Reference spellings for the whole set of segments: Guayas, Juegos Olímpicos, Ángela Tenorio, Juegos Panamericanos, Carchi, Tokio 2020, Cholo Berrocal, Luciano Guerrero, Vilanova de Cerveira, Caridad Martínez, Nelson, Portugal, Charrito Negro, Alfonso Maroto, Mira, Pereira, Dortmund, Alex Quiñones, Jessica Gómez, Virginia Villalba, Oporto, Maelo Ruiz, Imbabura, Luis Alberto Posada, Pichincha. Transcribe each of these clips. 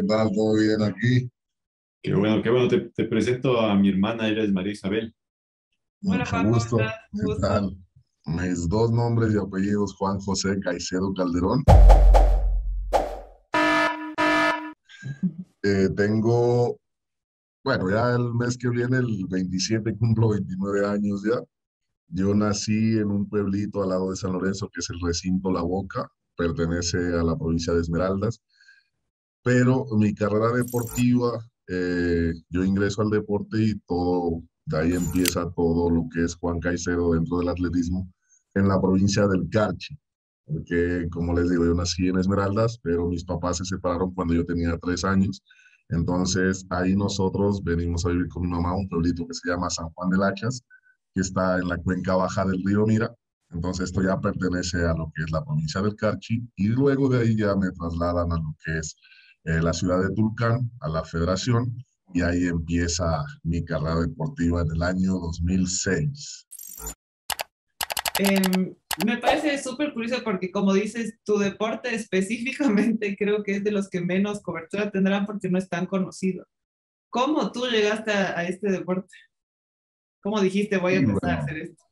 ¿qué tal? ¿Todo bien aquí? Qué bueno, qué bueno. Te presento a mi hermana, ella es María Isabel. Mucho gusto. ¿Qué tal? Mis dos nombres y apellidos, Juan José Caicedo Calderón. Tengo, bueno, ya el mes que viene, el 27, cumplo 29 años ya. Yo nací en un pueblito al lado de San Lorenzo, que es el recinto La Boca, pertenece a la provincia de Esmeraldas, pero mi carrera deportiva, yo ingreso al deporte y todo, de ahí empieza todo lo que es Juan Caicedo dentro del atletismo en la provincia del Carchi, porque como les digo, yo nací en Esmeraldas, pero mis papás se separaron cuando yo tenía 3 años, entonces ahí nosotros venimos a vivir con mi mamá a un pueblito que se llama San Juan de Lachas, que está en la cuenca baja del río Mira. Entonces esto ya pertenece a lo que es la provincia del Carchi, y luego de ahí ya me trasladan a lo que es la ciudad de Tulcán, a la federación, y ahí empieza mi carrera deportiva en el año 2006. Me parece súper curioso porque, como dices, tu deporte específicamente creo que es de los que menos cobertura tendrán porque no es tan conocido. ¿Cómo tú llegaste a este deporte? ¿Cómo dijiste, voy a empezar a hacer esto?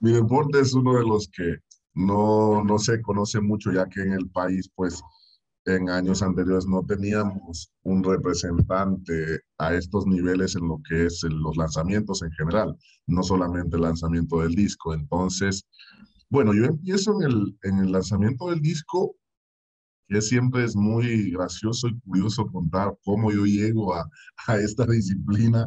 Mi deporte es uno de los que no se conoce mucho, ya que en el país, pues, en años anteriores no teníamos un representante a estos niveles en lo que es los lanzamientos en general, no solamente el lanzamiento del disco. Entonces, bueno, yo empiezo en el lanzamiento del disco, que siempre es muy gracioso y curioso contar cómo yo llego a esta disciplina,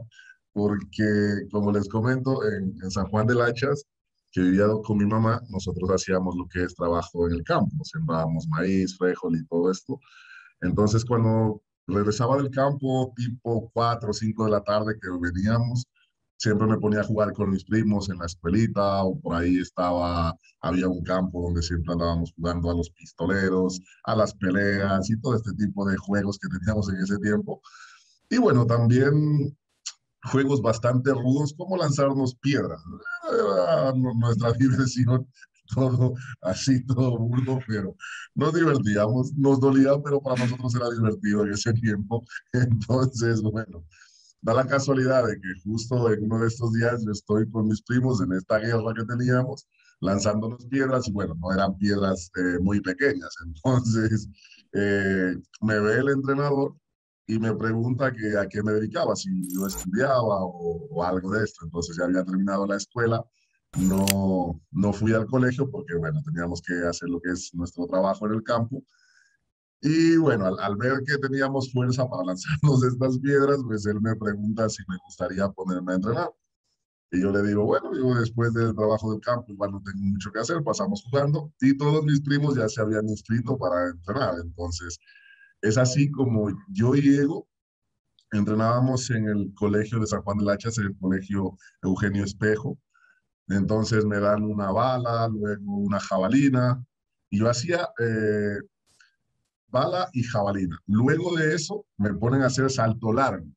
porque, como les comento, en San Juan de Lachas, que vivía con mi mamá, nosotros hacíamos lo que es trabajo en el campo, sembrábamos maíz, frijol y todo esto. Entonces, cuando regresaba del campo, tipo 4 o 5 de la tarde que veníamos, siempre me ponía a jugar con mis primos en la escuelita, o por ahí había un campo donde siempre andábamos jugando a los pistoleros, a las peleas y todo este tipo de juegos que teníamos en ese tiempo. Y bueno, también juegos bastante rudos, como lanzarnos piedras. Era nuestra diversión, todo así, todo burdo, pero nos divertíamos, nos dolía, pero para nosotros era divertido en ese tiempo. Entonces, bueno, da la casualidad de que justo en uno de estos días yo estoy con mis primos en esta guerra que teníamos, lanzándonos piedras, y bueno, no eran piedras muy pequeñas. Entonces, me ve el entrenador y me pregunta que a qué me dedicaba, si yo estudiaba o algo de esto. Entonces ya había terminado la escuela, no fui al colegio porque, bueno, teníamos que hacer lo que es nuestro trabajo en el campo. Y bueno, al ver que teníamos fuerza para lanzarnos estas piedras, pues él me pregunta si me gustaría ponerme a entrenar. Y yo le digo, bueno, yo después del trabajo del campo igual no tengo mucho que hacer, pasamos jugando. Y todos mis primos ya se habían inscrito para entrenar, entonces es así como yo llego. Entrenábamos en el colegio de San Juan de Lachas, en el colegio Eugenio Espejo. Entonces me dan una bala, luego una jabalina. Y yo hacía bala y jabalina. Luego de eso me ponen a hacer salto largo.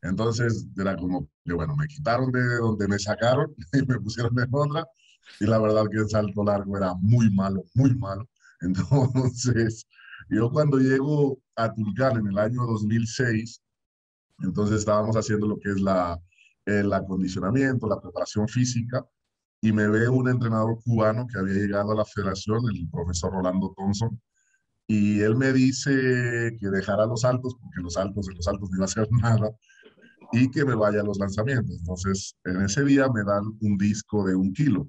Entonces era como que, bueno, me quitaron de donde me sacaron y me pusieron en otra. Y la verdad que el salto largo era muy malo, muy malo. Entonces yo cuando llego a Tulcán en el año 2006, entonces estábamos haciendo lo que es el acondicionamiento, la preparación física, y me ve un entrenador cubano que había llegado a la federación, el profesor Rolando Thompson, y él me dice que dejara los saltos, porque en los saltos no iba a hacer nada, y que me vaya a los lanzamientos. Entonces, en ese día me dan un disco de 1 kilo,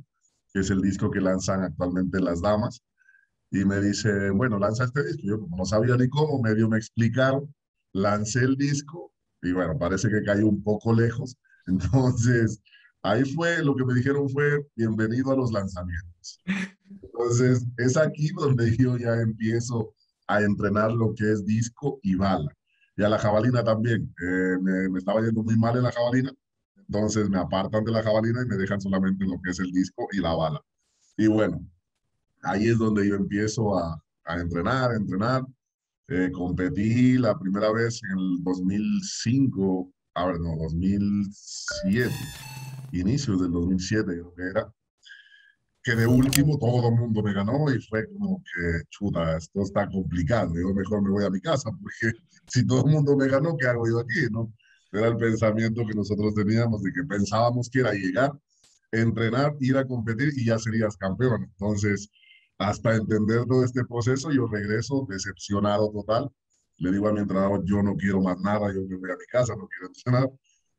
que es el disco que lanzan actualmente las damas. Y me dice, bueno, lanza este disco. Yo, como no sabía ni cómo, medio me explicaron, lancé el disco y bueno, parece que cayó un poco lejos. Entonces, ahí fue, lo que me dijeron fue, bienvenido a los lanzamientos. Entonces, es aquí donde yo ya empiezo a entrenar lo que es disco y bala. Y a la jabalina también. Me estaba yendo muy mal en la jabalina. Entonces, me apartan de la jabalina y me dejan solamente lo que es el disco y la bala. Y bueno, ahí es donde yo empiezo a entrenar, competí la primera vez en el 2005, a ver, no, 2007, inicios del 2007 creo que era. que de último todo el mundo me ganó y fue como que, chuta, esto está complicado, yo mejor me voy a mi casa, porque si todo el mundo me ganó, ¿qué hago yo aquí, no? Era el pensamiento que nosotros teníamos, de que pensábamos que era llegar, entrenar, ir a competir y ya serías campeón. Entonces, hasta entender todo este proceso, yo regreso decepcionado total. Le digo a mi entrenador, yo no quiero más nada, yo me voy a mi casa, no quiero entrenar.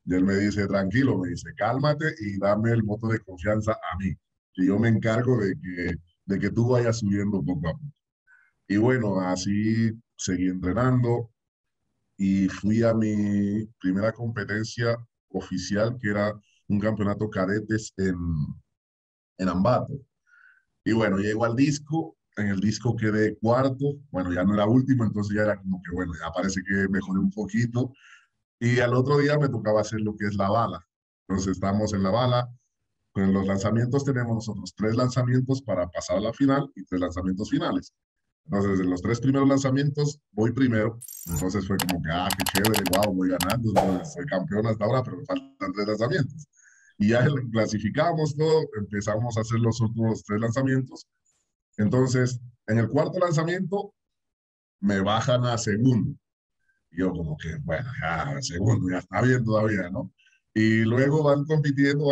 Y él me dice, tranquilo, me dice, cálmate y dame el voto de confianza a mí, que yo me encargo de que tú vayas subiendo poco a poco. Y bueno, así seguí entrenando y fui a mi primera competencia oficial, que era un campeonato cadetes en Ambato. Y bueno, llego al disco, en el disco quedé cuarto, bueno, ya no era último, entonces ya era como que, bueno, ya parece que mejoré un poquito. Y al otro día me tocaba hacer lo que es la bala. Entonces estamos en la bala, con los lanzamientos tenemos nosotros 3 lanzamientos para pasar a la final y 3 lanzamientos finales. Entonces, en los 3 primeros lanzamientos voy primero. Entonces fue como que, ah, qué chévere, wow, voy ganando, entonces, soy campeón hasta ahora, pero me faltan 3 lanzamientos. Y ya clasificamos todo, empezamos a hacer los otros 3 lanzamientos. Entonces, en el cuarto lanzamiento me bajan a segundo. Yo como que, bueno, ya segundo, ya está bien todavía, ¿no? Y luego van compitiendo,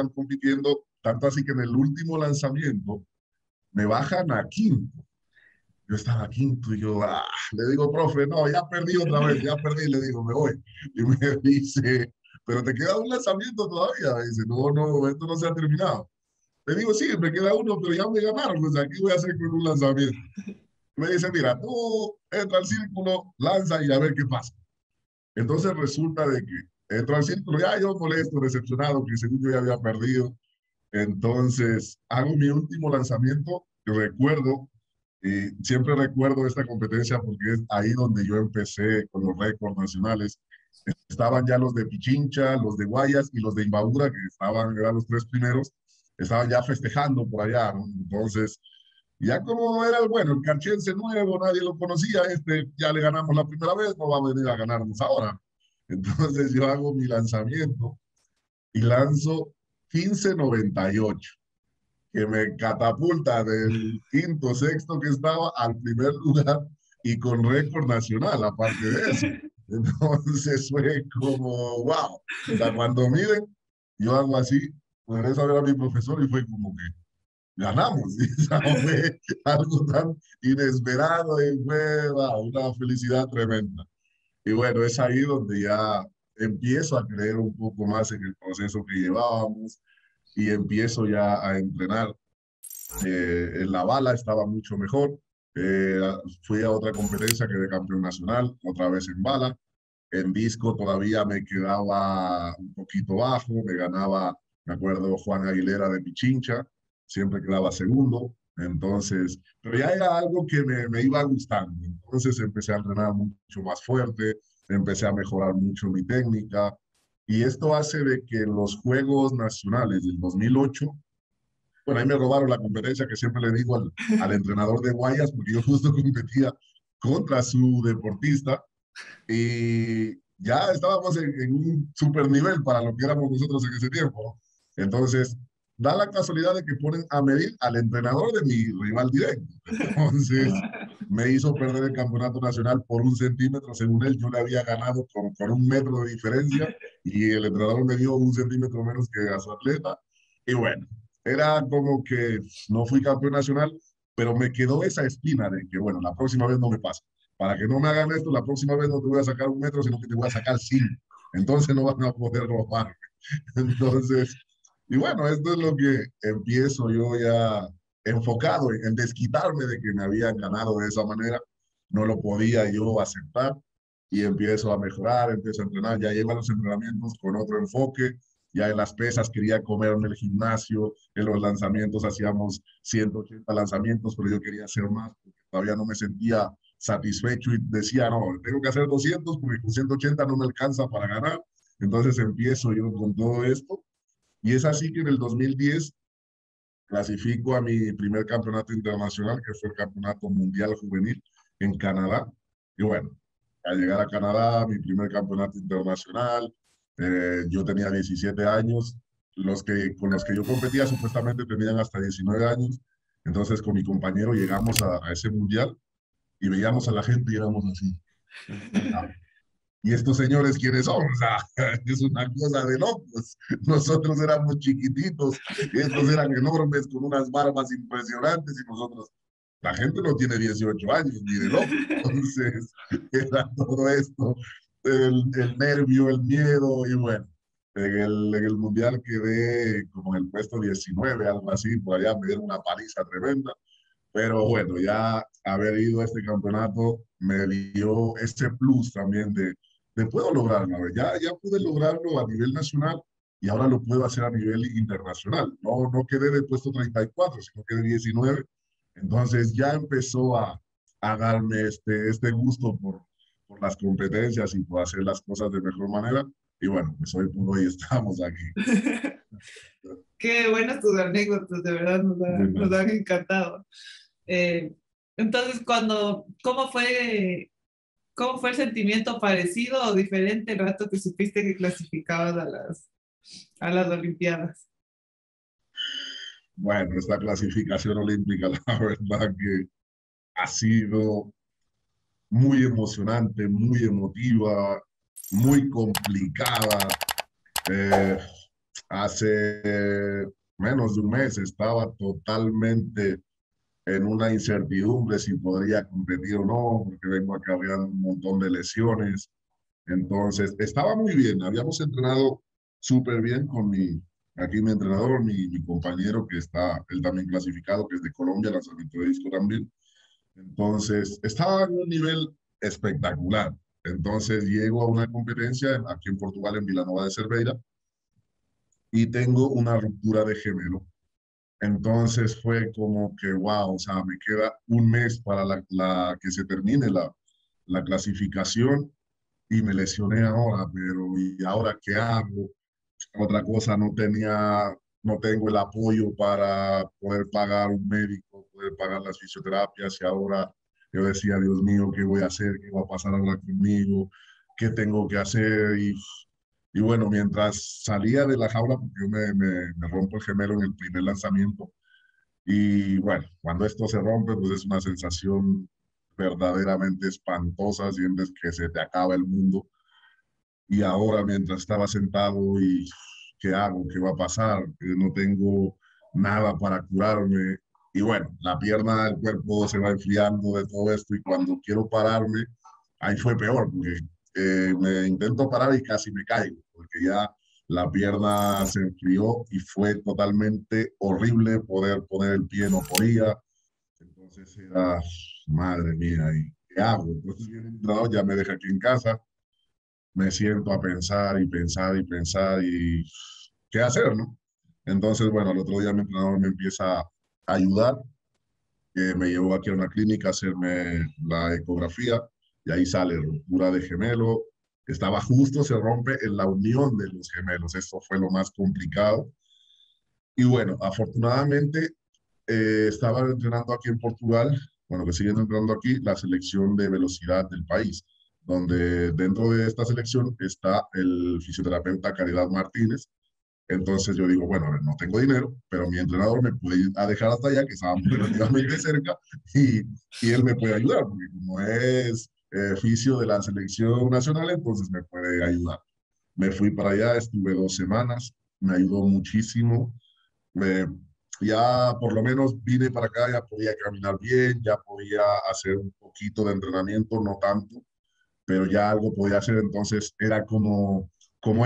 tanto así que en el último lanzamiento me bajan a quinto. Yo estaba quinto y yo, ah, le digo, profe, no, ya perdí otra vez, ya perdí, le digo, me voy. Y me dice, pero te queda un lanzamiento todavía. Me dice, no, no, esto no se ha terminado. Le digo, sí, me queda uno, pero ya me ganaron, o sea, ¿qué voy a hacer con un lanzamiento? Me dice, mira, tú entra al círculo, lanza y a ver qué pasa. Entonces resulta de que entro al círculo, ya yo molesto, decepcionado, que según yo ya había perdido. Entonces hago mi último lanzamiento, que recuerdo, y siempre recuerdo esta competencia porque es ahí donde yo empecé con los récords nacionales. Estaban ya los de Pichincha, los de Guayas y los de Imbabura, que eran los 3 primeros, estaban ya festejando por allá, ¿no? Entonces, ya como era, bueno, el carchense nuevo, nadie lo conocía, ya le ganamos la primera vez, no va a venir a ganarnos ahora. Entonces yo hago mi lanzamiento y lanzo 15.98, que me catapulta del quinto, sexto que estaba al primer lugar y con récord nacional, aparte de eso. Entonces fue como, wow. O sea, cuando miren, yo hago así, regreso a ver a mi profesor y fue como que, ganamos, fue algo tan inesperado y fue una felicidad tremenda. Y bueno, es ahí donde ya empiezo a creer un poco más en el proceso que llevábamos y empiezo ya a entrenar. En la bala estaba mucho mejor, fui a otra competencia que de campeón nacional, otra vez en bala, en disco todavía me quedaba un poquito bajo, me ganaba, me acuerdo, Juan Aguilera de Pichincha, siempre quedaba segundo, entonces, pero ya era algo que me iba gustando, entonces empecé a entrenar mucho más fuerte, empecé a mejorar mucho mi técnica, y esto hace de que los Juegos Nacionales del 2008, bueno, ahí me robaron la competencia que siempre le digo al entrenador de Guayas, porque yo justo competía contra su deportista, y ya estábamos en un super nivel para lo que éramos nosotros en ese tiempo, entonces, da la casualidad de que ponen a medir al entrenador de mi rival directo. Entonces, me hizo perder el campeonato nacional por 1 centímetro. Según él, yo le había ganado por 1 metro de diferencia y el entrenador me dio 1 centímetro menos que a su atleta. Y bueno, era como que no fui campeón nacional, pero me quedó esa espina de que, bueno, la próxima vez no me pasa. Para que no me hagan esto, la próxima vez no te voy a sacar 1 metro, sino que te voy a sacar 5. Entonces, no van a poder robarme. Entonces... Y bueno, esto es lo que empiezo yo ya enfocado en desquitarme de que me habían ganado de esa manera. No lo podía yo aceptar y empiezo a mejorar, empiezo a entrenar. Ya llevo los entrenamientos con otro enfoque. Ya en las pesas quería comerme el gimnasio. En los lanzamientos hacíamos 180 lanzamientos, pero yo quería hacer más porque todavía no me sentía satisfecho y decía, no, tengo que hacer 200 porque con 180 no me alcanza para ganar. Entonces empiezo yo con todo esto. Y es así que en el 2010 clasifico a mi primer campeonato internacional, que fue el Campeonato Mundial Juvenil en Canadá. Y bueno, al llegar a Canadá, mi primer campeonato internacional, yo tenía 17 años, con los que yo competía supuestamente tenían hasta 19 años. Entonces con mi compañero llegamos a ese mundial y veíamos a la gente y éramos así. ¿Y estos señores quiénes son? O sea, es una cosa de locos. Nosotros éramos chiquititos, estos eran enormes con unas barbas impresionantes y nosotros, la gente no tiene 18 años ni de locos. Entonces era todo esto, el nervio, el miedo y bueno. En el mundial quedé como en el puesto 19, algo así, por allá me dieron una paliza tremenda, pero bueno, ya haber ido a este campeonato me dio ese plus también de puedo lograrlo, ya pude lograrlo a nivel nacional y ahora lo puedo hacer a nivel internacional, no quedé de puesto 34, sino quedé 19, entonces ya empezó a darme este gusto por las competencias y por hacer las cosas de mejor manera. Y bueno, pues hoy estamos aquí. Qué buenas tus anécdotas, de verdad nos han encantado. Entonces, ¿cómo fue el sentimiento parecido o diferente el rato que supiste que clasificabas a las Olimpiadas? Bueno, esta clasificación olímpica, la verdad que ha sido muy emocionante, muy emotiva, muy complicada. Hace menos de un mes estaba totalmente en una incertidumbre si podría competir o no, porque vengo acá, había un montón de lesiones. Entonces, estaba muy bien, habíamos entrenado súper bien con mi entrenador, mi compañero que está, él también clasificado, que es de Colombia, lanzamiento de disco también. Entonces, estaba en un nivel espectacular. Entonces llego a una competencia aquí en Portugal, en Vilanova de Cerveira, y tengo una ruptura de gemelo. Entonces fue como que, wow, o sea, me queda un mes para la que se termine la clasificación y me lesioné ahora, pero ¿y ahora qué hago? Otra cosa, no tengo el apoyo para poder pagar un médico, poder pagar las fisioterapias y ahora... Yo decía, Dios mío, ¿qué voy a hacer? ¿Qué va a pasar ahora conmigo? ¿Qué tengo que hacer? Y bueno, mientras salía de la jaula, porque yo me rompo el gemelo en el primer lanzamiento. Y bueno, cuando esto se rompe, pues es una sensación verdaderamente espantosa. Sientes que se te acaba el mundo. Y ahora, mientras estaba sentado, ¿y qué hago? ¿Qué va a pasar? No tengo nada para curarme. Y bueno, la pierna del cuerpo se va enfriando de todo esto y cuando quiero pararme, ahí fue peor, porque me intento parar y casi me caigo, porque ya la pierna se enfrió y fue totalmente horrible poder poner el pie, no podía. Entonces era, madre mía, ¿y qué hago? Entonces viene el entrenador, ya me deja aquí en casa, me siento a pensar y pensar y pensar y qué hacer, ¿no? Entonces, bueno, al otro día mi entrenador me empieza ayudar, me llevó aquí a una clínica a hacerme la ecografía y ahí sale ruptura de gemelo, estaba justo, se rompe en la unión de los gemelos, eso fue lo más complicado y bueno, afortunadamente estaba entrenando aquí en Portugal, bueno que siguen entrenando aquí, la selección de velocidad del país, donde dentro de esta selección está el fisioterapeuta Caridad Martínez. Entonces yo digo, bueno, a ver, no tengo dinero, pero mi entrenador me puede ir a dejar hasta allá, que estábamos relativamente cerca, y él me puede ayudar, porque como es fisio de la selección nacional, entonces me puede ayudar. Me fui para allá, estuve 2 semanas, me ayudó muchísimo. Ya por lo menos vine para acá, ya podía caminar bien, ya podía hacer un poquito de entrenamiento, no tanto, pero ya algo podía hacer, entonces era como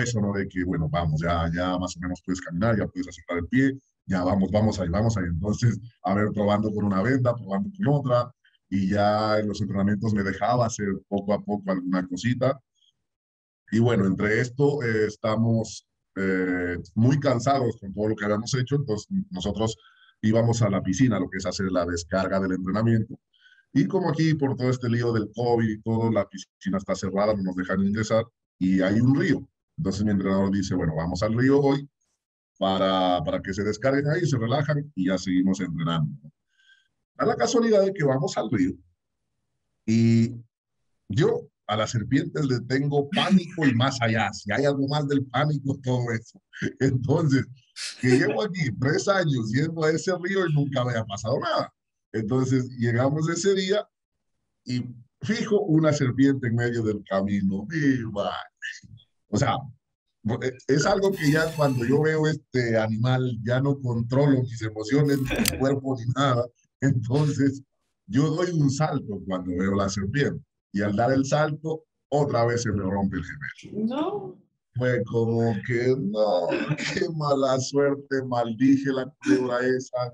eso, ¿no? De que, bueno, vamos, ya más o menos puedes caminar, ya puedes acertar el pie, ya vamos ahí. Entonces, a ver, probando con una venda, probando con otra, y ya en los entrenamientos me dejaba hacer poco a poco alguna cosita. Y bueno, entre esto estamos muy cansados con todo lo que habíamos hecho, entonces nosotros íbamos a la piscina, lo que es hacer la descarga del entrenamiento. Y como aquí, por todo este lío del COVID y todo, la piscina está cerrada, no nos dejan ingresar, y hay un río. Entonces mi entrenador dice, bueno, vamos al río hoy para que se descarguen ahí, se relajan y ya seguimos entrenando. Da la casualidad de que vamos al río y yo a las serpientes le tengo pánico y más allá, si hay algo más del pánico, todo eso. Entonces que llevo aquí 3 años yendo a ese río y nunca había pasado nada. Entonces llegamos ese día y fijo una serpiente en medio del camino. O sea, es algo que ya cuando yo veo este animal ya no controlo mis emociones, mi cuerpo ni nada. Entonces yo doy un salto cuando veo la serpiente y al dar el salto otra vez se me rompe el gemelo. No. Fue como que no, qué mala suerte, maldije la culebra esa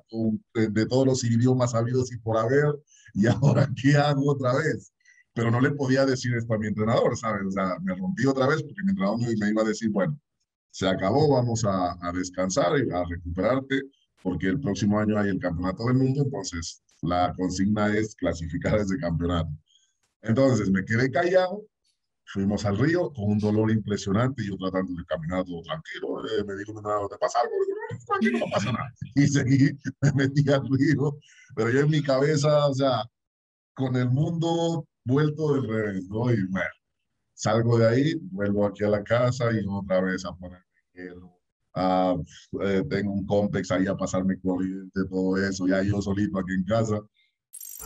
de todos los idiomas habidos y por haber, y ahora qué hago otra vez. Pero no le podía decir esto a mi entrenador, ¿sabes? O sea, me rompí otra vez porque mi entrenador me iba a decir, bueno, se acabó, vamos a descansar y a recuperarte, porque el próximo año hay el campeonato del mundo, entonces la consigna es clasificar a ese campeonato. Entonces me quedé callado. Fuimos al río con un dolor impresionante, yo tratando de caminar todo tranquilo, me dijo, no te pasa algo, tranquilo, no pasa nada. Y seguí, me metí al río, pero yo en mi cabeza, o sea, con el mundo vuelto del revés, ¿no? Y bueno, salgo de ahí, vuelvo aquí a la casa y otra vez a ponerme hielo. Tengo un complex ahí a pasarme corriente, todo eso, ya yo solito aquí en casa.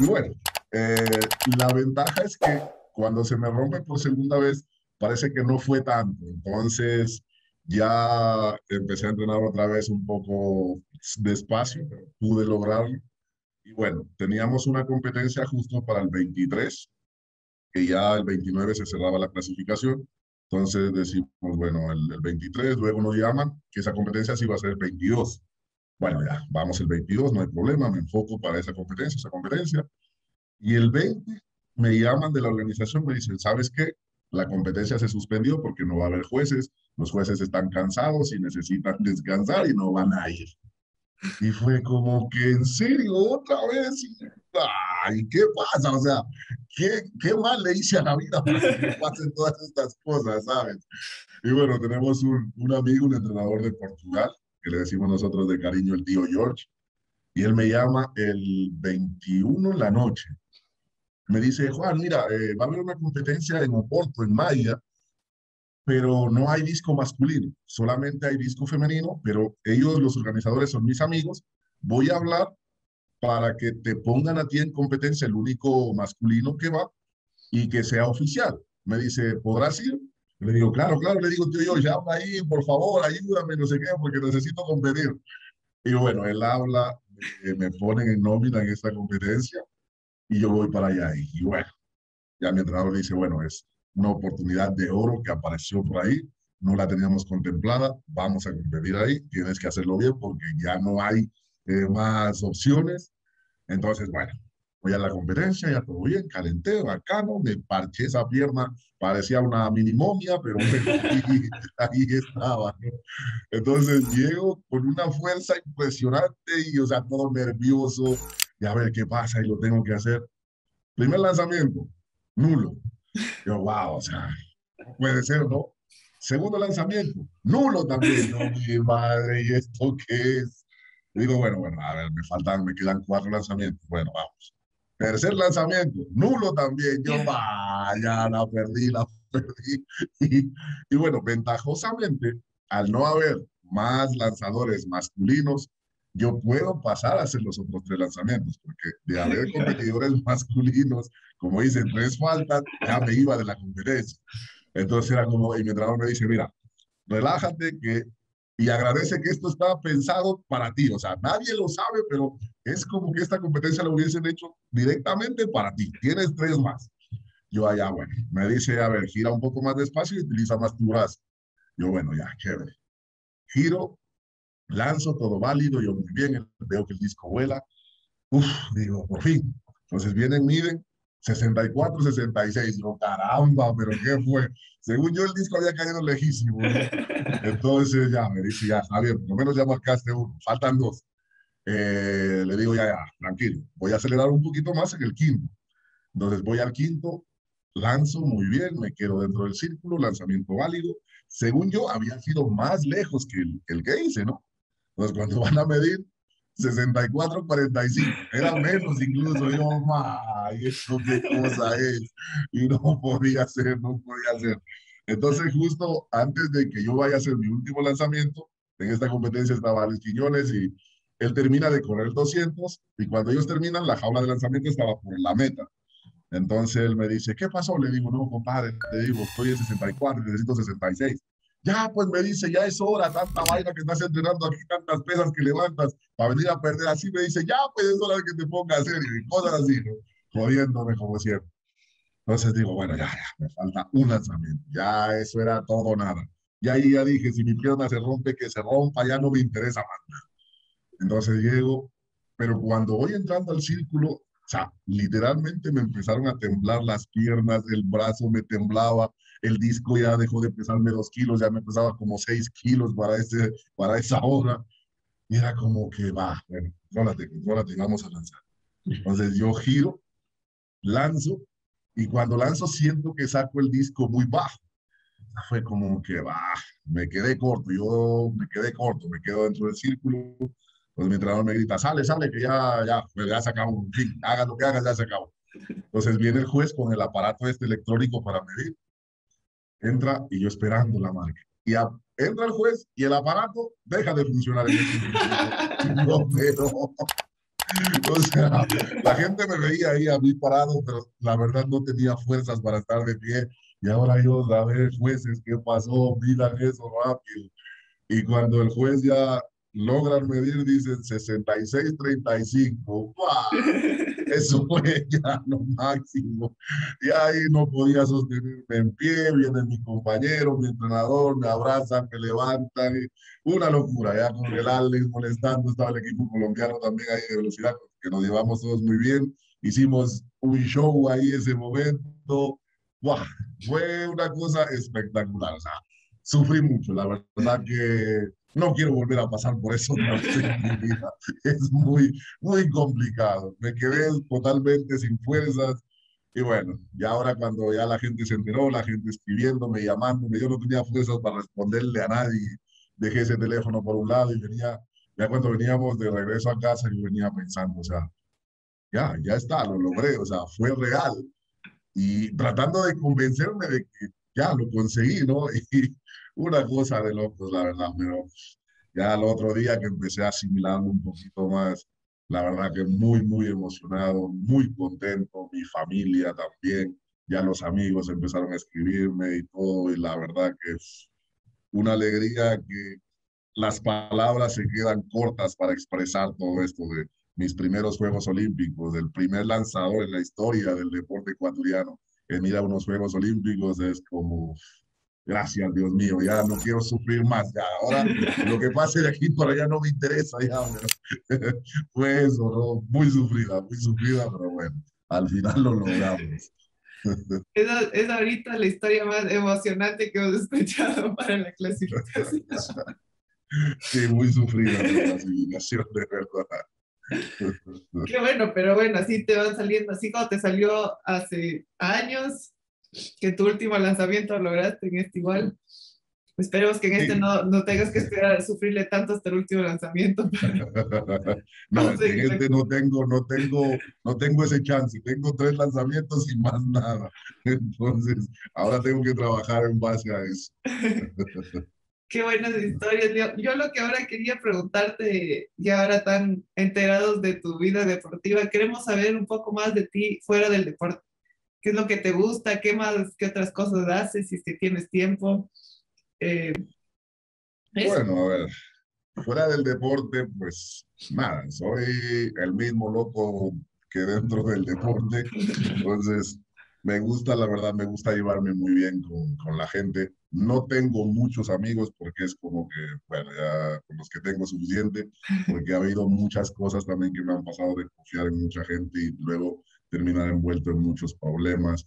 Y bueno, la ventaja es que cuando se me rompe por segunda vez, parece que no fue tanto. Entonces, ya empecé a entrenar otra vez un poco despacio, pero pude lograrlo. Y bueno, teníamos una competencia justo para el 23, que ya el 29 se cerraba la clasificación. Entonces decimos, bueno, el 23, luego nos llaman, que esa competencia sí va a ser el 22. Bueno, ya, vamos el 22, no hay problema, me enfoco para esa competencia. Y el 20... me llaman de la organización, me dicen, ¿sabes qué? La competencia se suspendió porque no va a haber jueces, los jueces están cansados y necesitan descansar y no van a ir. Y fue como que, ¿en serio? ¿Otra vez? ¡Ay! ¿Qué pasa? O sea, ¿qué mal le hice a la vida para que pasen todas estas cosas, ¿sabes? Y bueno, tenemos un amigo, un entrenador de Portugal, que le decimos nosotros de cariño el tío George, y él me llama el 21 en la noche. Me dice, Juan, mira, va a haber una competencia en Oporto, en Maya, pero no hay disco masculino, solamente hay disco femenino, pero ellos, los organizadores, son mis amigos. Voy a hablar para que te pongan a ti en competencia el único masculino que va y que sea oficial. Me dice, ¿podrás ir? Le digo, claro, le digo, tío, yo ya habla ahí, por favor, ayúdame, no sé qué, porque necesito competir. Y bueno, él habla, me ponen en nómina en esta competencia. Y yo voy para allá y bueno, ya mi entrenador le dice, bueno, es una oportunidad de oro que apareció por ahí, no la teníamos contemplada, vamos a competir ahí, tienes que hacerlo bien porque ya no hay más opciones. Entonces, bueno, voy a la competencia, ya todo bien, calenté, bacano, me parché esa pierna, parecía una mini momia, pero ahí estaba, ¿no? Entonces llego con una fuerza impresionante y, o sea, todo nervioso, y a ver qué pasa, y lo tengo que hacer. Primer lanzamiento, nulo. Yo, wow, o sea, no puede ser, ¿no? Segundo lanzamiento, nulo también. Yo, mi madre, ¿y esto qué es? Y digo, bueno, a ver, me quedan 4 lanzamientos. Bueno, vamos. Tercer lanzamiento, nulo también. Yo, vaya, la perdí. Y bueno, ventajosamente, al no haber más lanzadores masculinos, yo puedo pasar a hacer los otros 3 lanzamientos, porque de haber competidores masculinos, como dicen, 3 faltas, ya me iba de la competencia. Entonces era como, y mi entrenador me dice, mira, relájate y agradece que esto estaba pensado para ti. O sea, nadie lo sabe, pero es como que esta competencia la hubiesen hecho directamente para ti. Tienes 3 más. Yo allá, bueno, me dice, a ver, gira un poco más despacio y utiliza más tu brazo. Yo, bueno, ya, chévere. Giro. Lanzo todo válido, yo muy bien, veo que el disco vuela. Uf, digo, por fin. Entonces vienen, miden, 64, 66. Digo, caramba, pero ¿qué fue? Según yo, el disco había caído lejísimo, ¿no? Entonces ya me dice, ya está bien, por lo menos ya marcaste 1, faltan 2. Le digo, ya, tranquilo, voy a acelerar un poquito más en el 5. Entonces voy al 5, lanzo muy bien, me quedo dentro del círculo, lanzamiento válido. Según yo, había sido más lejos que el que hice, ¿no? Entonces, cuando van a medir, 64, 45. Era menos incluso. Yo, ¡ay, esto qué cosa es! Y no podía hacer. Entonces, justo antes de que yo vaya a hacer mi último lanzamiento, En esta competencia estaba Alex Quiñones y él termina de correr 200 y cuando ellos terminan, la jaula de lanzamiento estaba por la meta. Entonces él me dice, ¿qué pasó? Le digo, no, compadre, le digo, estoy en 64, necesito 66. Ya, pues me dice, ya es hora, tanta vaina que estás entrenando aquí, tantas pesas que levantas para venir a perder. Así me dice, ya, pues es hora de que te ponga a hacer y cosas así, ¿no? Jodiéndome como siempre. Entonces digo, bueno, ya, me falta un lanzamiento. Ya eso era todo o nada. Y ahí ya dije, si mi pierna se rompe, que se rompa, ya no me interesa más. Entonces llego, pero cuando voy entrando al círculo, o sea, literalmente me empezaron a temblar las piernas, el brazo me temblaba, el disco ya dejó de pesarme 2 kilos, ya me pesaba como 6 kilos para esa hora. Y era como que va, bueno, no la vamos a lanzar. Entonces yo giro, lanzo, y cuando lanzo siento que saco el disco muy bajo. Fue como que va, me quedé corto, me quedo dentro del círculo. Pues mi entrenador me grita, sale, sale, que ya se acabó. Sí, haga lo que hagas, ya se acabó. Entonces viene el juez con el aparato este electrónico para medir. Entra y yo esperando la marca. Y entra el juez y el aparato deja de funcionar. No, pero... O sea, la gente me veía ahí a mí parado, pero la verdad no tenía fuerzas para estar de pie. Y ahora yo, a ver, jueces, ¿qué pasó? Miran eso rápido. Y cuando el juez ya... logran medir, dicen 66-35. ¡Pah! Eso fue ya lo máximo. Y ahí no podía sostenerme en pie. Viene mi compañero, mi entrenador, me abrazan, me levantan. Una locura. Ya con el Alex molestando, estaba el equipo colombiano también ahí de velocidad, que nos llevamos todos muy bien. Hicimos un show ahí ese momento. ¡Pah! Fue una cosa espectacular. O sea, sufrí mucho. La verdad que... no quiero volver a pasar por eso otra vez en mi vida. Es muy, muy complicado. Me quedé totalmente sin fuerzas. Y bueno, y ahora cuando ya la gente se enteró, la gente escribiéndome, llamándome, yo no tenía fuerzas para responderle a nadie. Dejé ese teléfono por un lado y venía, ya cuando veníamos de regreso a casa, yo venía pensando, o sea, ya está, lo logré, o sea, fue real. Y tratando de convencerme de que ya lo conseguí, ¿no? Y una cosa de locos, la verdad, pero ya el otro día que empecé a asimilarlo un poquito más, la verdad que muy, muy emocionado, muy contento, mi familia también, ya los amigos empezaron a escribirme y todo, y la verdad que es una alegría que las palabras se quedan cortas para expresar todo esto de mis primeros Juegos Olímpicos, del primer lanzador en la historia del deporte ecuatoriano en ir a unos Juegos Olímpicos. Es como... gracias, Dios mío, ya no quiero sufrir más, ya, ahora lo que pase de aquí para allá no me interesa, ya, pero fue eso, ¿no? Muy sufrida, pero bueno, al final lo logramos. Es ahorita la historia más emocionante que hemos escuchado para la clasificación. Sí, muy sufrida la clasificación, de verdad. Qué bueno, pero bueno, así te van saliendo, así como te salió hace años, que tu último lanzamiento lograste en este igual. Esperemos que en este no tengas que esperar, sufrirle tanto hasta el último lanzamiento. No, en este no tengo ese chance. Tengo 3 lanzamientos y más nada. Entonces, ahora tengo que trabajar en base a eso. Qué buenas historias. Yo lo que ahora quería preguntarte, ya ahora tan enterados de tu vida deportiva, queremos saber un poco más de ti fuera del deporte. ¿Qué es lo que te gusta? ¿Qué más? ¿Qué otras cosas haces? Si tienes tiempo. Bueno, a ver. Fuera del deporte, pues nada. Soy el mismo loco que dentro del deporte. Entonces, me gusta, la verdad, me gusta llevarme muy bien con la gente. No tengo muchos amigos porque es como que, bueno, ya con los que tengo suficiente. Porque ha habido muchas cosas también que me han pasado de confiar en mucha gente y luego... terminar envuelto en muchos problemas.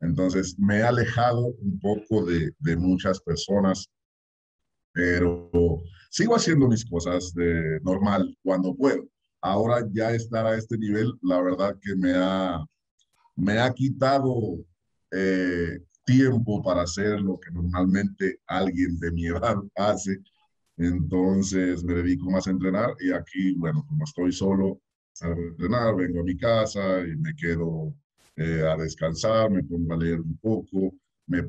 Entonces, me he alejado un poco de muchas personas, pero sigo haciendo mis cosas de normal cuando puedo. Ahora ya estar a este nivel, la verdad que me ha quitado tiempo para hacer lo que normalmente alguien de mi edad hace. Entonces, me dedico más a entrenar y aquí, bueno, como estoy solo, salgo a entrenar, vengo a mi casa y me quedo a descansar, me pongo a leer un poco, me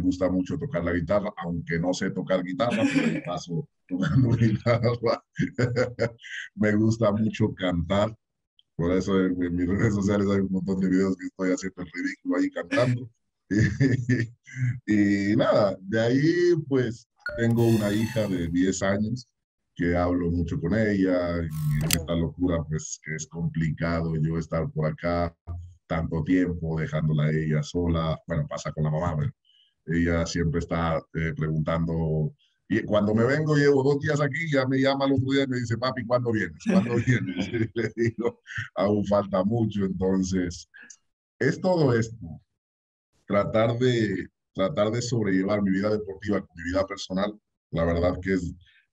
gusta mucho tocar la guitarra, aunque no sé tocar guitarra, pero paso muy larga. Me gusta mucho cantar. Por eso en mis redes sociales hay un montón de videos que estoy haciendo el ridículo ahí cantando. Y nada, de ahí pues tengo una hija de 10 años que hablo mucho con ella. Y en esta locura pues que es complicado yo estar por acá tanto tiempo dejándola a ella sola. Bueno, pasa con la mamá, pero ella siempre está preguntando. Y cuando me vengo, llevo 2 días aquí, ya me llama al otro día y me dice, papi, ¿cuándo vienes? ¿Cuándo vienes? Y le digo, aún falta mucho. Entonces, es todo esto. Tratar de sobrellevar mi vida deportiva con mi vida personal, la verdad que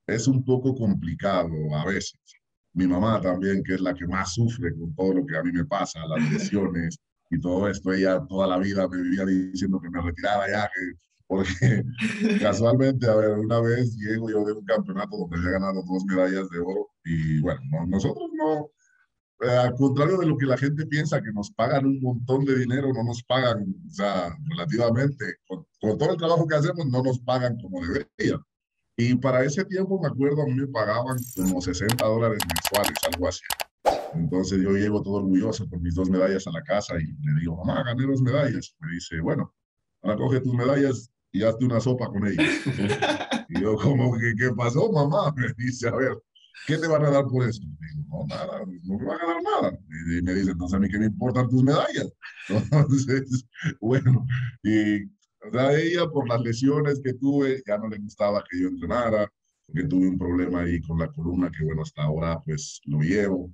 es un poco complicado a veces. Mi mamá también, que es la que más sufre con todo lo que a mí me pasa, las lesiones y todo esto. Ella toda la vida me vivía diciendo que me retirara ya, que... Porque casualmente, a ver, una vez llego yo de un campeonato donde había ganado 2 medallas de oro y bueno, nosotros no, al contrario de lo que la gente piensa, que nos pagan un montón de dinero, no nos pagan, o sea, relativamente, con todo el trabajo que hacemos no nos pagan como debería. Y para ese tiempo, me acuerdo, a mí me pagaban como $60 mensuales, algo así. Entonces yo llego todo orgulloso con mis 2 medallas a la casa y le digo, mamá, gané 2 medallas. Me dice, bueno, ahora coge tus medallas y hazte una sopa con ellos. Y yo como, ¿qué pasó, mamá? Me dice, a ver, ¿qué te van a dar por eso? Y digo, no, nada, no me van a dar nada. Y me dice, entonces, ¿a mí qué me importan tus medallas? Entonces, bueno, y o sea, ella por las lesiones que tuve, ya no le gustaba que yo entrenara, porque tuve un problema ahí con la columna, que bueno, hasta ahora pues lo llevo.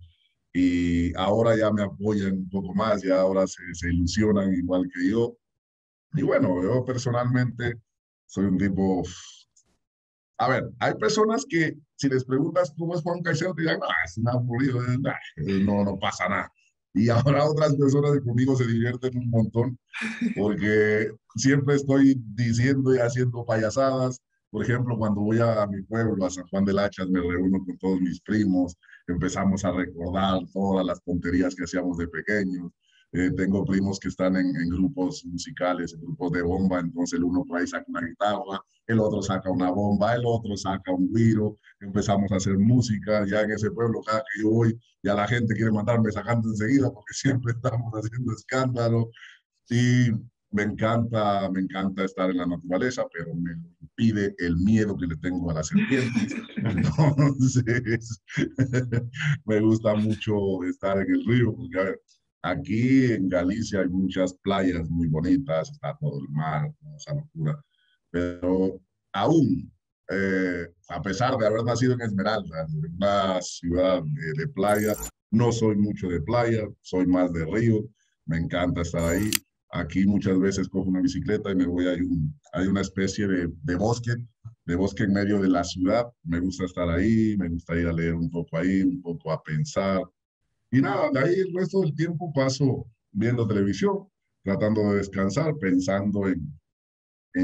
Y ahora ya me apoyan un poco más, ya ahora se ilusionan igual que yo. Y bueno, yo personalmente soy un tipo... A ver, hay personas que si les preguntas cómo es Juan Caicedo, te dirán, no, es un aburrido, no pasa nada. Y ahora otras personas que conmigo se divierten un montón, porque siempre estoy diciendo y haciendo payasadas. Por ejemplo, cuando voy a mi pueblo, a San Juan de Lachas, me reúno con todos mis primos, empezamos a recordar todas las tonterías que hacíamos de pequeños. Tengo primos que están en grupos musicales, en grupos de bomba, entonces el uno por ahí saca una guitarra, el otro saca una bomba, el otro saca un güiro, empezamos a hacer música, ya en ese pueblo cada que yo voy, ya la gente quiere matarme sacando enseguida porque siempre estamos haciendo escándalo. Y me encanta estar en la naturaleza, pero me impide el miedo que le tengo a las serpientes. Entonces, me gusta mucho estar en el río, porque a ver, aquí en Galicia hay muchas playas muy bonitas, está todo el mar, toda esa locura. Pero aún, a pesar de haber nacido en Esmeraldas, en una ciudad de playa, no soy mucho de playa, soy más de río, me encanta estar ahí. Aquí muchas veces cojo una bicicleta y me voy, hay una especie de bosque en medio de la ciudad. Me gusta estar ahí, me gusta ir a leer un poco ahí, un poco a pensar. Y nada, de ahí el resto del tiempo paso viendo televisión, tratando de descansar, pensando en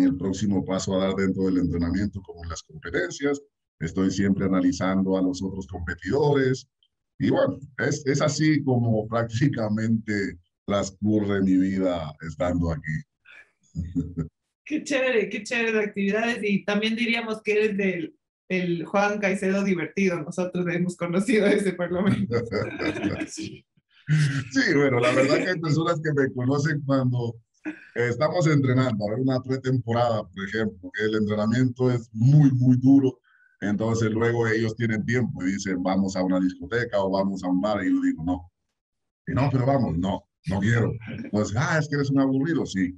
el próximo paso a dar dentro del entrenamiento como en las competencias. Estoy siempre analizando a los otros competidores. Y bueno, es así como prácticamente transcurre mi vida estando aquí. Qué chévere de actividades. Y también diríamos que eres del... el Juan Caicedo divertido, nosotros hemos conocido ese por lo menos. Sí, bueno, la verdad que hay personas que me conocen cuando estamos entrenando, a ver, una pretemporada, por ejemplo, que el entrenamiento es muy, muy duro, entonces luego ellos tienen tiempo y dicen, vamos a una discoteca o vamos a un bar, y yo digo, no. Y no, pero vamos, no quiero. Entonces, es que eres un aburrido, sí.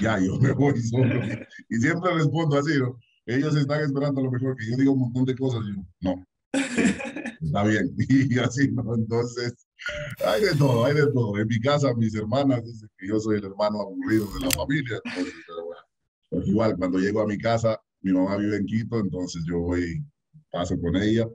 Ya, yo me voy solo. Y siempre respondo así, ¿no? Ellos están esperando a lo mejor que yo diga un montón de cosas. Y yo, no, está bien. Y así, ¿no? Entonces, hay de todo, hay de todo. En mi casa, mis hermanas dicen que yo soy el hermano aburrido de la familia. Entonces, pero bueno, pues igual, cuando llego a mi casa, mi mamá vive en Quito, entonces yo voy, paso con ella.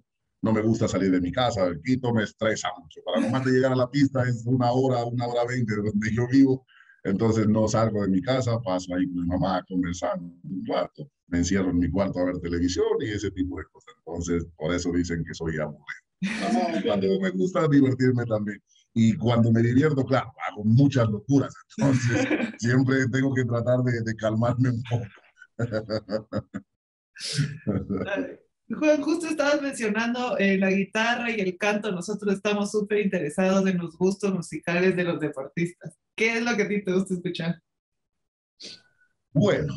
No me gusta salir de mi casa. El Quito me estresa mucho. Para nomás de llegar a la pista es 1 hora, 1 hora 20 de donde yo vivo. Entonces no salgo de mi casa, paso ahí con mi mamá conversando un rato, me encierro en mi cuarto a ver televisión y ese tipo de cosas. Entonces, por eso dicen que soy aburrido. Cuando me gusta divertirme también. Y cuando me divierto, claro, hago muchas locuras. Entonces, siempre tengo que tratar de calmarme un poco. Juan, justo estabas mencionando la guitarra y el canto. Nosotros estamos súper interesados en los gustos musicales de los deportistas. ¿Qué es lo que a ti te gusta escuchar? Bueno,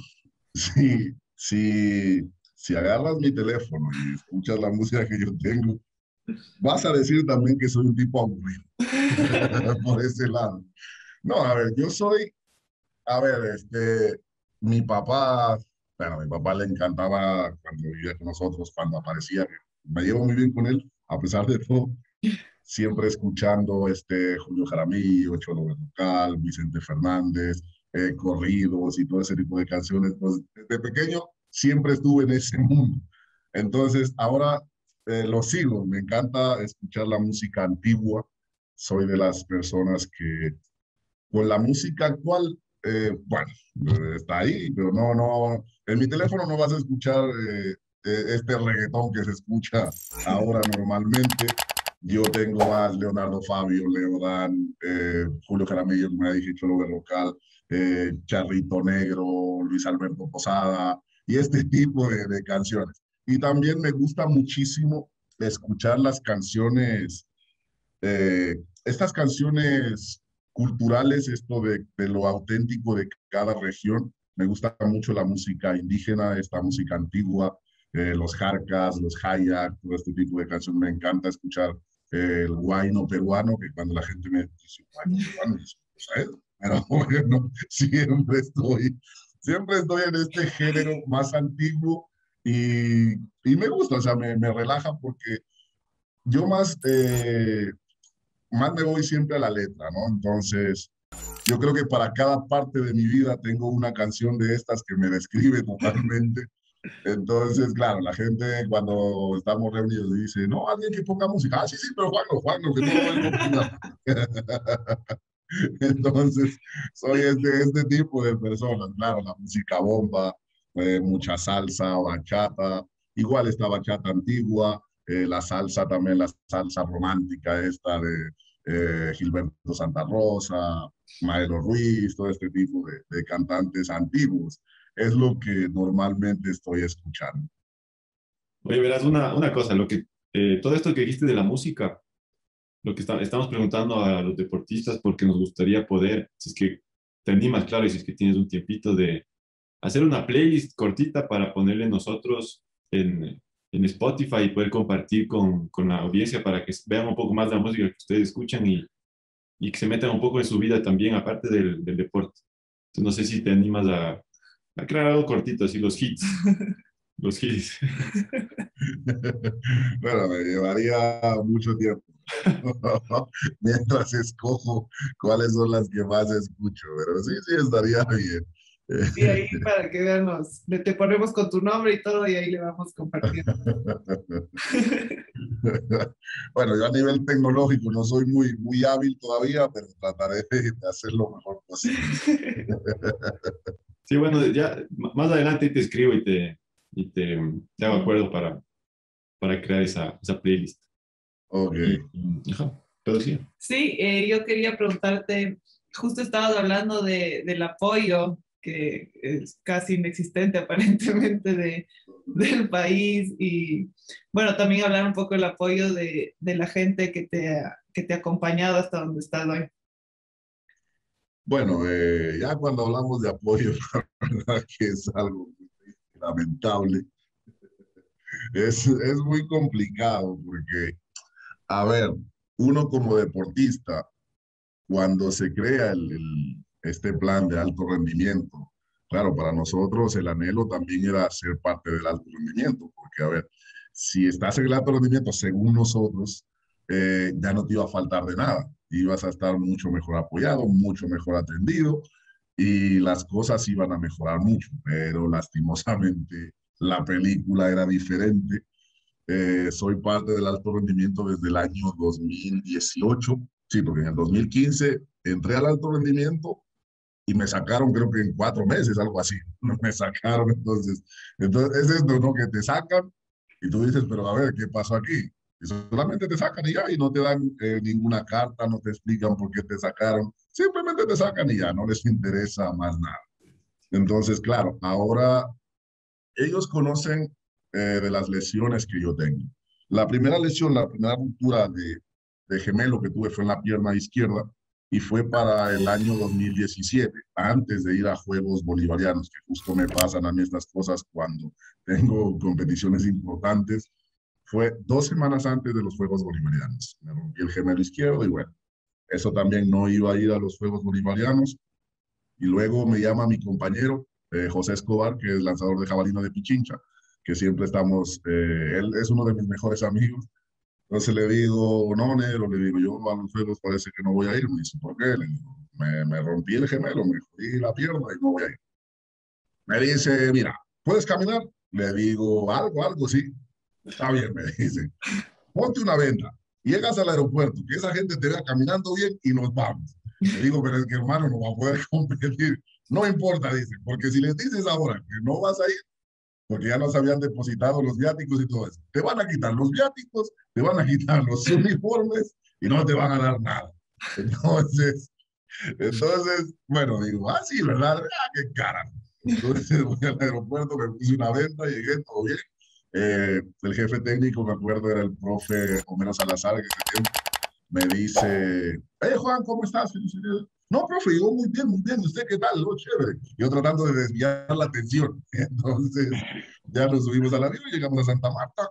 si agarras mi teléfono y escuchas la música que yo tengo, vas a decir también que soy un tipo aburrido. Por ese lado. No, a ver, yo soy... A ver, mi papá... Bueno, a mi papá le encantaba cuando vivía con nosotros, cuando aparecía. Me llevo muy bien con él, a pesar de todo. Siempre escuchando Julio Jaramillo, Cholo Berrocal, Vicente Fernández, corridos y todo ese tipo de canciones. Pues, desde pequeño siempre estuve en ese mundo. Entonces, ahora lo sigo. Me encanta escuchar la música antigua. Soy de las personas que, con la música actual, está ahí, pero no, en mi teléfono no vas a escuchar reggaetón que se escucha ahora normalmente. Yo tengo a Leonardo Fabio, Leodán, Julio Jaramillo, como ya dije, Cholo Berrocal, Charrito Negro, Luis Alberto Posada, y este tipo de canciones. Y también me gusta muchísimo escuchar las canciones, estas canciones culturales, esto de lo auténtico de cada región. Me gusta mucho la música indígena, esta música antigua, los jarcas, los hayak, todo este tipo de canciones. Me encanta escuchar el huayno peruano, que cuando la gente me dice huayno peruano, ¿sabes? Pero bueno, siempre estoy en este género más antiguo y me gusta, o sea, me relaja porque yo más me voy siempre a la letra, ¿no? Entonces, yo creo que para cada parte de mi vida tengo una canción de estas que me describe totalmente. Entonces, claro, la gente cuando estamos reunidos dice, no, alguien que ponga música. Ah, sí, pero Juan, que no lo... Entonces, soy este tipo de personas, claro, la música bomba, mucha salsa, bachata, igual esta bachata antigua, la salsa también, la salsa romántica esta de Gilberto Santa Rosa, Maelo Ruiz, todo este tipo de cantantes antiguos. Es lo que normalmente estoy escuchando. Oye, verás, una cosa, lo que, todo esto que dijiste de la música, lo que estamos preguntando a los deportistas porque nos gustaría poder, si es que entendí más claro y si es que tienes un tiempito, de hacer una playlist cortita para ponerle nosotros en Spotify y poder compartir con la audiencia para que vean un poco más de la música que ustedes escuchan y que se metan un poco en su vida también, aparte del deporte. Entonces, no sé si te animas a aclarar algo cortito, así los hits. Los hits. Bueno, me llevaría mucho tiempo. Mientras escojo cuáles son las que más escucho, pero sí estaría bien. Y ahí para que vean, te ponemos con tu nombre y todo y ahí le vamos compartiendo. Bueno, yo a nivel tecnológico no soy muy hábil todavía, pero trataré de hacer lo mejor posible. Sí, bueno, ya más adelante te escribo y te hago acuerdo para crear esa playlist. Ok. Pero sí. Sí, yo quería preguntarte, justo estabas hablando del apoyo que es casi inexistente aparentemente del país, y bueno, también hablar un poco del apoyo de la gente que te ha acompañado hasta donde estás hoy. Bueno, ya cuando hablamos de apoyo, la verdad que es algo lamentable. Es muy complicado porque, a ver, uno como deportista, cuando se crea este plan de alto rendimiento. Claro, para nosotros el anhelo también era ser parte del alto rendimiento, porque, a ver, si estás en el alto rendimiento, según nosotros, ya no te iba a faltar de nada. Ibas a estar mucho mejor apoyado, mucho mejor atendido, y las cosas iban a mejorar mucho, pero lastimosamente la película era diferente. Soy parte del alto rendimiento desde el año 2018, sí, porque en el 2015 entré al alto rendimiento y me sacaron, creo que en 4 meses, algo así. Me sacaron, entonces es esto, ¿no? Que te sacan y tú dices, pero a ver, ¿qué pasó aquí? Y solamente te sacan y ya, y no te dan ninguna carta, no te explican por qué te sacaron. Simplemente te sacan y ya, no les interesa más nada. Entonces, claro, ahora ellos conocen de las lesiones que yo tengo. La primera lesión, la primera ruptura de gemelo que tuve fue en la pierna izquierda y fue para el año 2017, antes de ir a Juegos Bolivarianos, que justo me pasan a mí estas cosas cuando tengo competiciones importantes. Fue 2 semanas antes de los Juegos Bolivarianos. Me rompí el gemelo izquierdo y bueno, eso también no iba a ir a los Juegos Bolivarianos. Y luego me llama mi compañero, José Escobar, que es lanzador de jabalina de Pichincha, que siempre estamos, él es uno de mis mejores amigos. Entonces le digo, no, Nero, le digo, yo a los Juegos parece que no voy a ir. Me dice, ¿por qué? Le digo, me rompí el gemelo, me jodí la pierna y no voy a ir. Me dice, mira, ¿puedes caminar? Le digo, algo, sí. Está bien, me dice. Ponte una venda. Llegas al aeropuerto, que esa gente te vea caminando bien y nos vamos. Le digo, pero es que hermano no va a poder competir. No importa, dice, porque si les dices ahora que no vas a ir, porque ya nos habían depositado los viáticos y todo eso, te van a quitar los viáticos, te van a quitar los uniformes y no te van a dar nada. Entonces bueno, digo, ah, sí, ¿verdad? Ah, qué cara. Entonces voy al aeropuerto, me puse una venda, llegué, todo bien. El jefe técnico, me acuerdo, era el profe Homero Salazar, que ese tiempo me dice, hey Juan, ¿cómo estás? No, profe, yo muy bien, ¿usted qué tal? Oh, chévere. Yo tratando de desviar la atención. Entonces ya nos subimos al avión y llegamos a Santa Marta,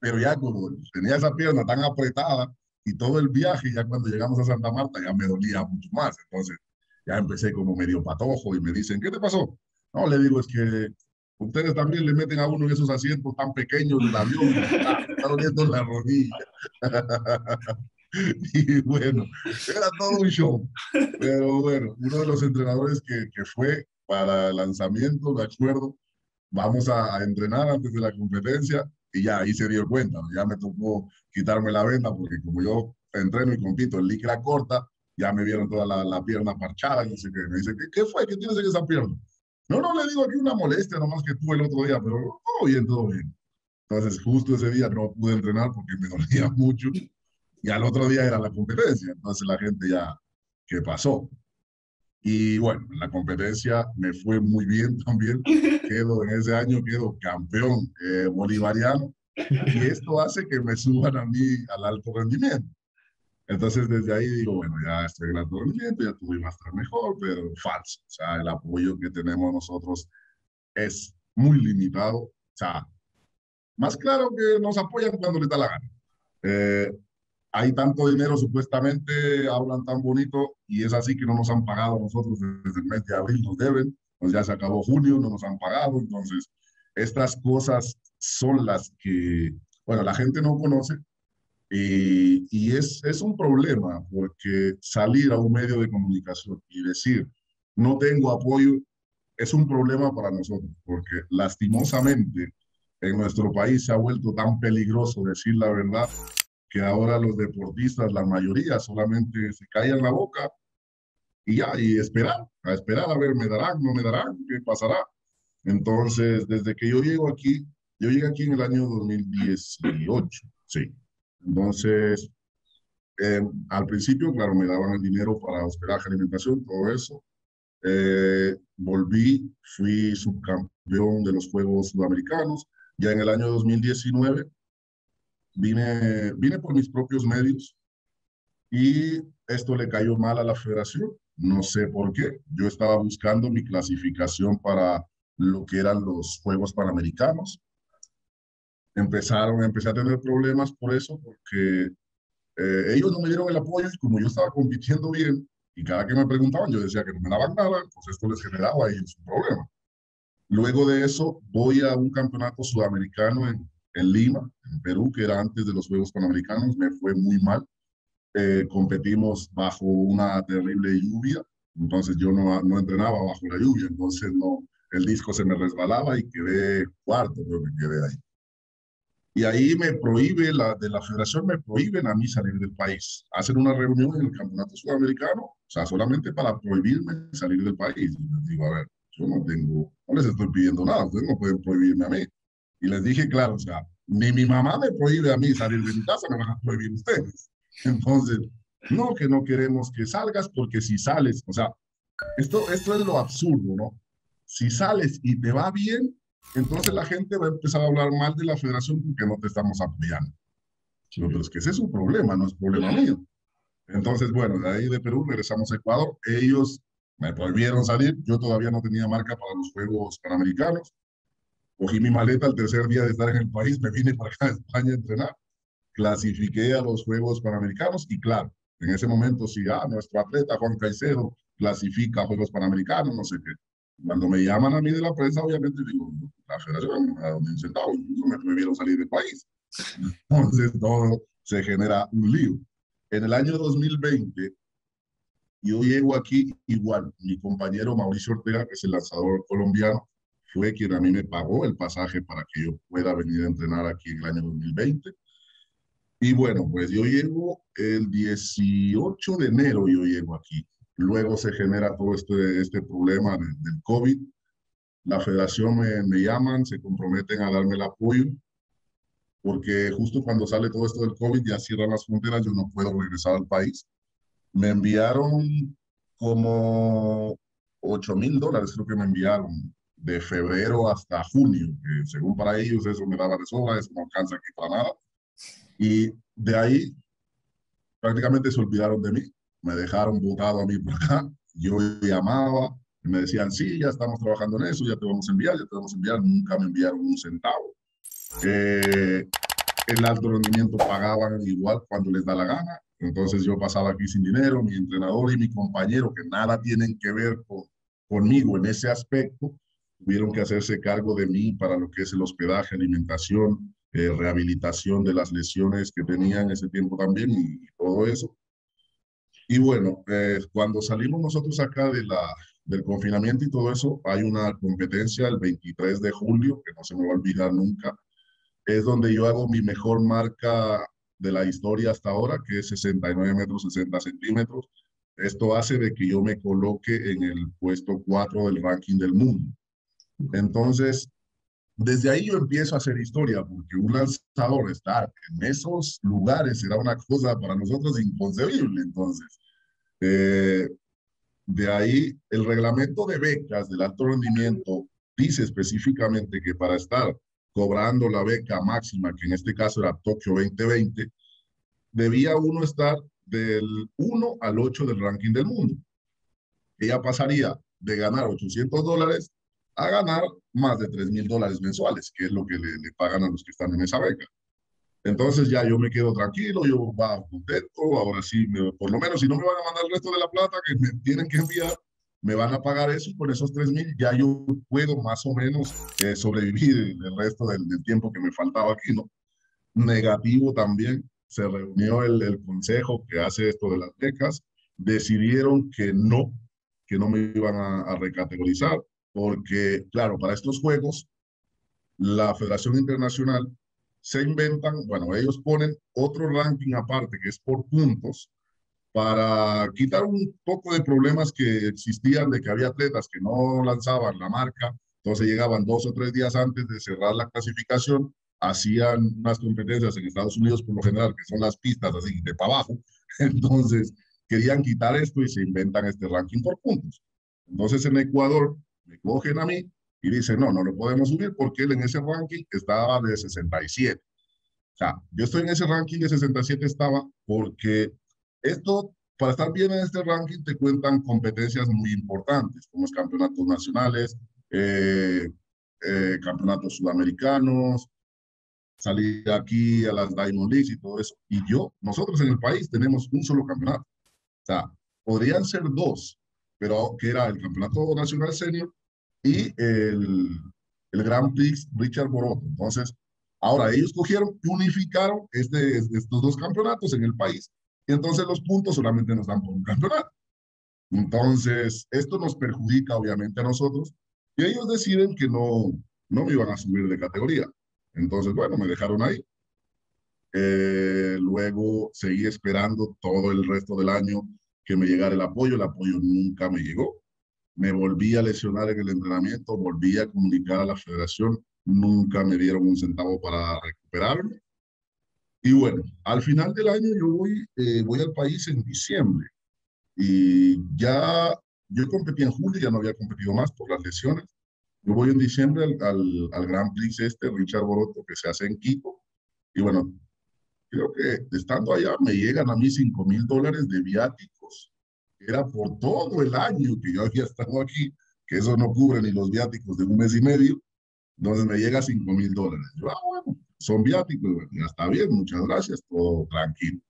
pero ya como tenía esa pierna tan apretada y todo el viaje, ya cuando llegamos a Santa Marta ya me dolía mucho más. Entonces ya empecé como medio patojo y me dicen, ¿qué te pasó? No, le digo, es que ustedes también le meten a uno en esos asientos tan pequeños del avión, me está doliendo la rodilla. Y bueno, era todo un show. Pero bueno, uno de los entrenadores que fue para el lanzamiento, de acuerdo, vamos a entrenar antes de la competencia, y ya ahí se dio cuenta. Ya me tocó quitarme la venda, porque como yo entreno y compito en licra corta, ya me vieron toda la pierna parchada, y no sé qué. Me dice, ¿qué fue? ¿Qué tienes en esa pierna? No, le digo, aquí una molestia, nomás que tuve el otro día, pero todo bien. Entonces, justo ese día no pude entrenar porque me dolía mucho. Y al otro día era la competencia. Entonces, la gente ya, ¿qué pasó? Y bueno, en la competencia me fue muy bien también. En ese año quedo campeón bolivariano. Y esto hace que me suban a mí al alto rendimiento. Entonces, desde ahí digo, bueno, ya estoy en alto rendimiento, ya tuve más mejor, pero falso. O sea, el apoyo que tenemos nosotros es muy limitado. O sea, más claro que nos apoyan cuando les da la gana. Hay tanto dinero, supuestamente, hablan tan bonito, y es así que no nos han pagado a nosotros desde el mes de abril, nos deben, pues ya se acabó junio, no nos han pagado. Entonces, estas cosas son las que, bueno, la gente no conoce. Y es un problema, porque salir a un medio de comunicación y decir, no tengo apoyo, es un problema para nosotros, porque lastimosamente en nuestro país se ha vuelto tan peligroso decir la verdad, que ahora los deportistas, la mayoría, solamente se callan la boca y ya, y esperar a ver, me darán, no me darán, qué pasará. Entonces, desde que yo llegué aquí en el año 2018, sí. Entonces, al principio, claro, me daban el dinero para hospedaje, alimentación, todo eso. Volví, fui subcampeón de los Juegos Sudamericanos. Ya en el año 2019 vine por mis propios medios y esto le cayó mal a la federación. No sé por qué. Yo estaba buscando mi clasificación para lo que eran los Juegos Panamericanos. Empecé a tener problemas por eso, porque ellos no me dieron el apoyo y como yo estaba compitiendo bien, y cada que me preguntaban yo decía que no me daban nada, pues esto les generaba a ellos un problema. Luego de eso voy a un campeonato sudamericano en Lima, en Perú, que era antes de los Juegos Panamericanos. Me fue muy mal. Competimos bajo una terrible lluvia, entonces yo no entrenaba bajo la lluvia, entonces no, el disco se me resbalaba y quedé cuarto, creo que quedé ahí. Y ahí me prohíbe, de la federación me prohíben a mí salir del país. Hacen una reunión en el campeonato sudamericano, o sea, solamente para prohibirme salir del país. Y les digo, a ver, yo no les estoy pidiendo nada, ustedes no pueden prohibirme a mí. Y les dije, claro, o sea, ni mi mamá me prohíbe a mí salir de mi casa, me van a prohibir ustedes. Entonces, no, que no queremos que salgas, porque si sales, o sea, esto es lo absurdo, ¿no? Si sales y te va bien, Entonces la gente va a empezar a hablar mal de la federación porque no te estamos apoyando. Sí. Pero es que ese es un problema, no es problema mío. Entonces, bueno, de ahí de Perú regresamos a Ecuador. Ellos me prohibieron salir. Yo todavía no tenía marca para los Juegos Panamericanos. Cogí mi maleta al tercer día de estar en el país. Me vine para acá a España a entrenar. Clasifiqué a los Juegos Panamericanos y claro, en ese momento sí, nuestro atleta Juan Caicedo clasifica a Juegos Panamericanos, no sé qué. Cuando me llaman a mí de la prensa, obviamente digo, la federación me ha dado un centavo, no me prohibieron salir del país. Entonces todo se genera un lío. En el año 2020, yo llego aquí igual. Mi compañero Mauricio Ortega, que es el lanzador colombiano, fue quien a mí me pagó el pasaje para que yo pueda venir a entrenar aquí en el año 2020. Y bueno, pues yo llego el 18 de enero, yo llego aquí. Luego se genera todo este problema del COVID. La federación me llaman, se comprometen a darme el apoyo. Porque justo cuando sale todo esto del COVID, ya cierran las fronteras, yo no puedo regresar al país. Me enviaron como $8,000, creo que me enviaron, de febrero hasta junio, que según para ellos eso me daba de sobra, eso no alcanza aquí para nada. Y de ahí prácticamente se olvidaron de mí, me dejaron botado a mí por acá, yo llamaba, y me decían, sí, ya estamos trabajando en eso, ya te vamos a enviar, nunca me enviaron un centavo. El alto rendimiento pagaban igual cuando les da la gana, entonces yo pasaba aquí sin dinero, mi entrenador y mi compañero que nada tienen que ver conmigo en ese aspecto, tuvieron que hacerse cargo de mí para lo que es el hospedaje, alimentación, rehabilitación de las lesiones que tenía en ese tiempo también y todo eso. Y bueno, cuando salimos nosotros acá del confinamiento y todo eso, hay una competencia el 23 de julio, que no se me va a olvidar nunca, es donde yo hago mi mejor marca de la historia hasta ahora, que es 69 metros, 60 centímetros. Esto hace de que yo me coloque en el puesto 4 del ranking del mundo. Entonces, desde ahí yo empiezo a hacer historia, porque un lanzador estar en esos lugares era una cosa para nosotros inconcebible. Entonces, de ahí el reglamento de becas del alto rendimiento dice específicamente que para estar cobrando la beca máxima, que en este caso era Tokio 2020, debía uno estar del 1 al 8 del ranking del mundo. Ella pasaría de ganar $800 a ganar más de $3,000 mensuales, que es lo que le pagan a los que están en esa beca. Entonces ya yo me quedo tranquilo, yo bajo contento, ahora sí, por lo menos si no me van a mandar el resto de la plata que me tienen que enviar, me van a pagar eso y con esos $3,000 ya yo puedo más o menos sobrevivir el resto del tiempo que me faltaba aquí, ¿no? Negativo también, se reunió el consejo que hace esto de las becas, decidieron que no me iban a recategorizar, porque, claro, para estos juegos, la Federación Internacional se inventan, bueno, ellos ponen otro ranking aparte, que es por puntos, para quitar un poco de problemas que existían de que había atletas que no lanzaban la marca, entonces llegaban 2 o 3 días antes de cerrar la clasificación, hacían unas competencias en Estados Unidos, por lo general, que son las pistas así de para abajo, entonces querían quitar esto y se inventan este ranking por puntos. Entonces en Ecuador me cogen a mí y dicen, no lo podemos subir porque él en ese ranking estaba de 67. O sea, yo estoy en ese ranking de 67 estaba porque esto, para estar bien en este ranking, te cuentan competencias muy importantes, como los campeonatos nacionales, campeonatos sudamericanos, salir aquí a las Diamond Leagues y todo eso. Y nosotros en el país tenemos un solo campeonato. O sea, podrían ser 2, pero que era el Campeonato Nacional Senior y el Grand Prix Richard Boroto. Entonces, ahora ellos cogieron y unificaron estos 2 campeonatos en el país. Y entonces los puntos solamente nos dan por un campeonato. Entonces, esto nos perjudica obviamente a nosotros y ellos deciden que no me iban a subir de categoría. Entonces, bueno, me dejaron ahí. Luego seguí esperando todo el resto del año que me llegara el apoyo nunca me llegó. Me volví a lesionar en el entrenamiento, volví a comunicar a la federación, nunca me dieron un centavo para recuperarme. Y bueno, al final del año yo voy al país en diciembre. Y ya yo competí en julio, ya no había competido más por las lesiones. Yo voy en diciembre al Grand Prix Richard Boroto, que se hace en Quito. Y bueno, creo que estando allá me llegan a mí $5,000 de viáticos. Era por todo el año que yo había estado aquí, que eso no cubre ni los viáticos de un mes y medio. Entonces me llega $5,000. Yo, bueno, son viáticos, ya está bien, muchas gracias, todo tranquilo.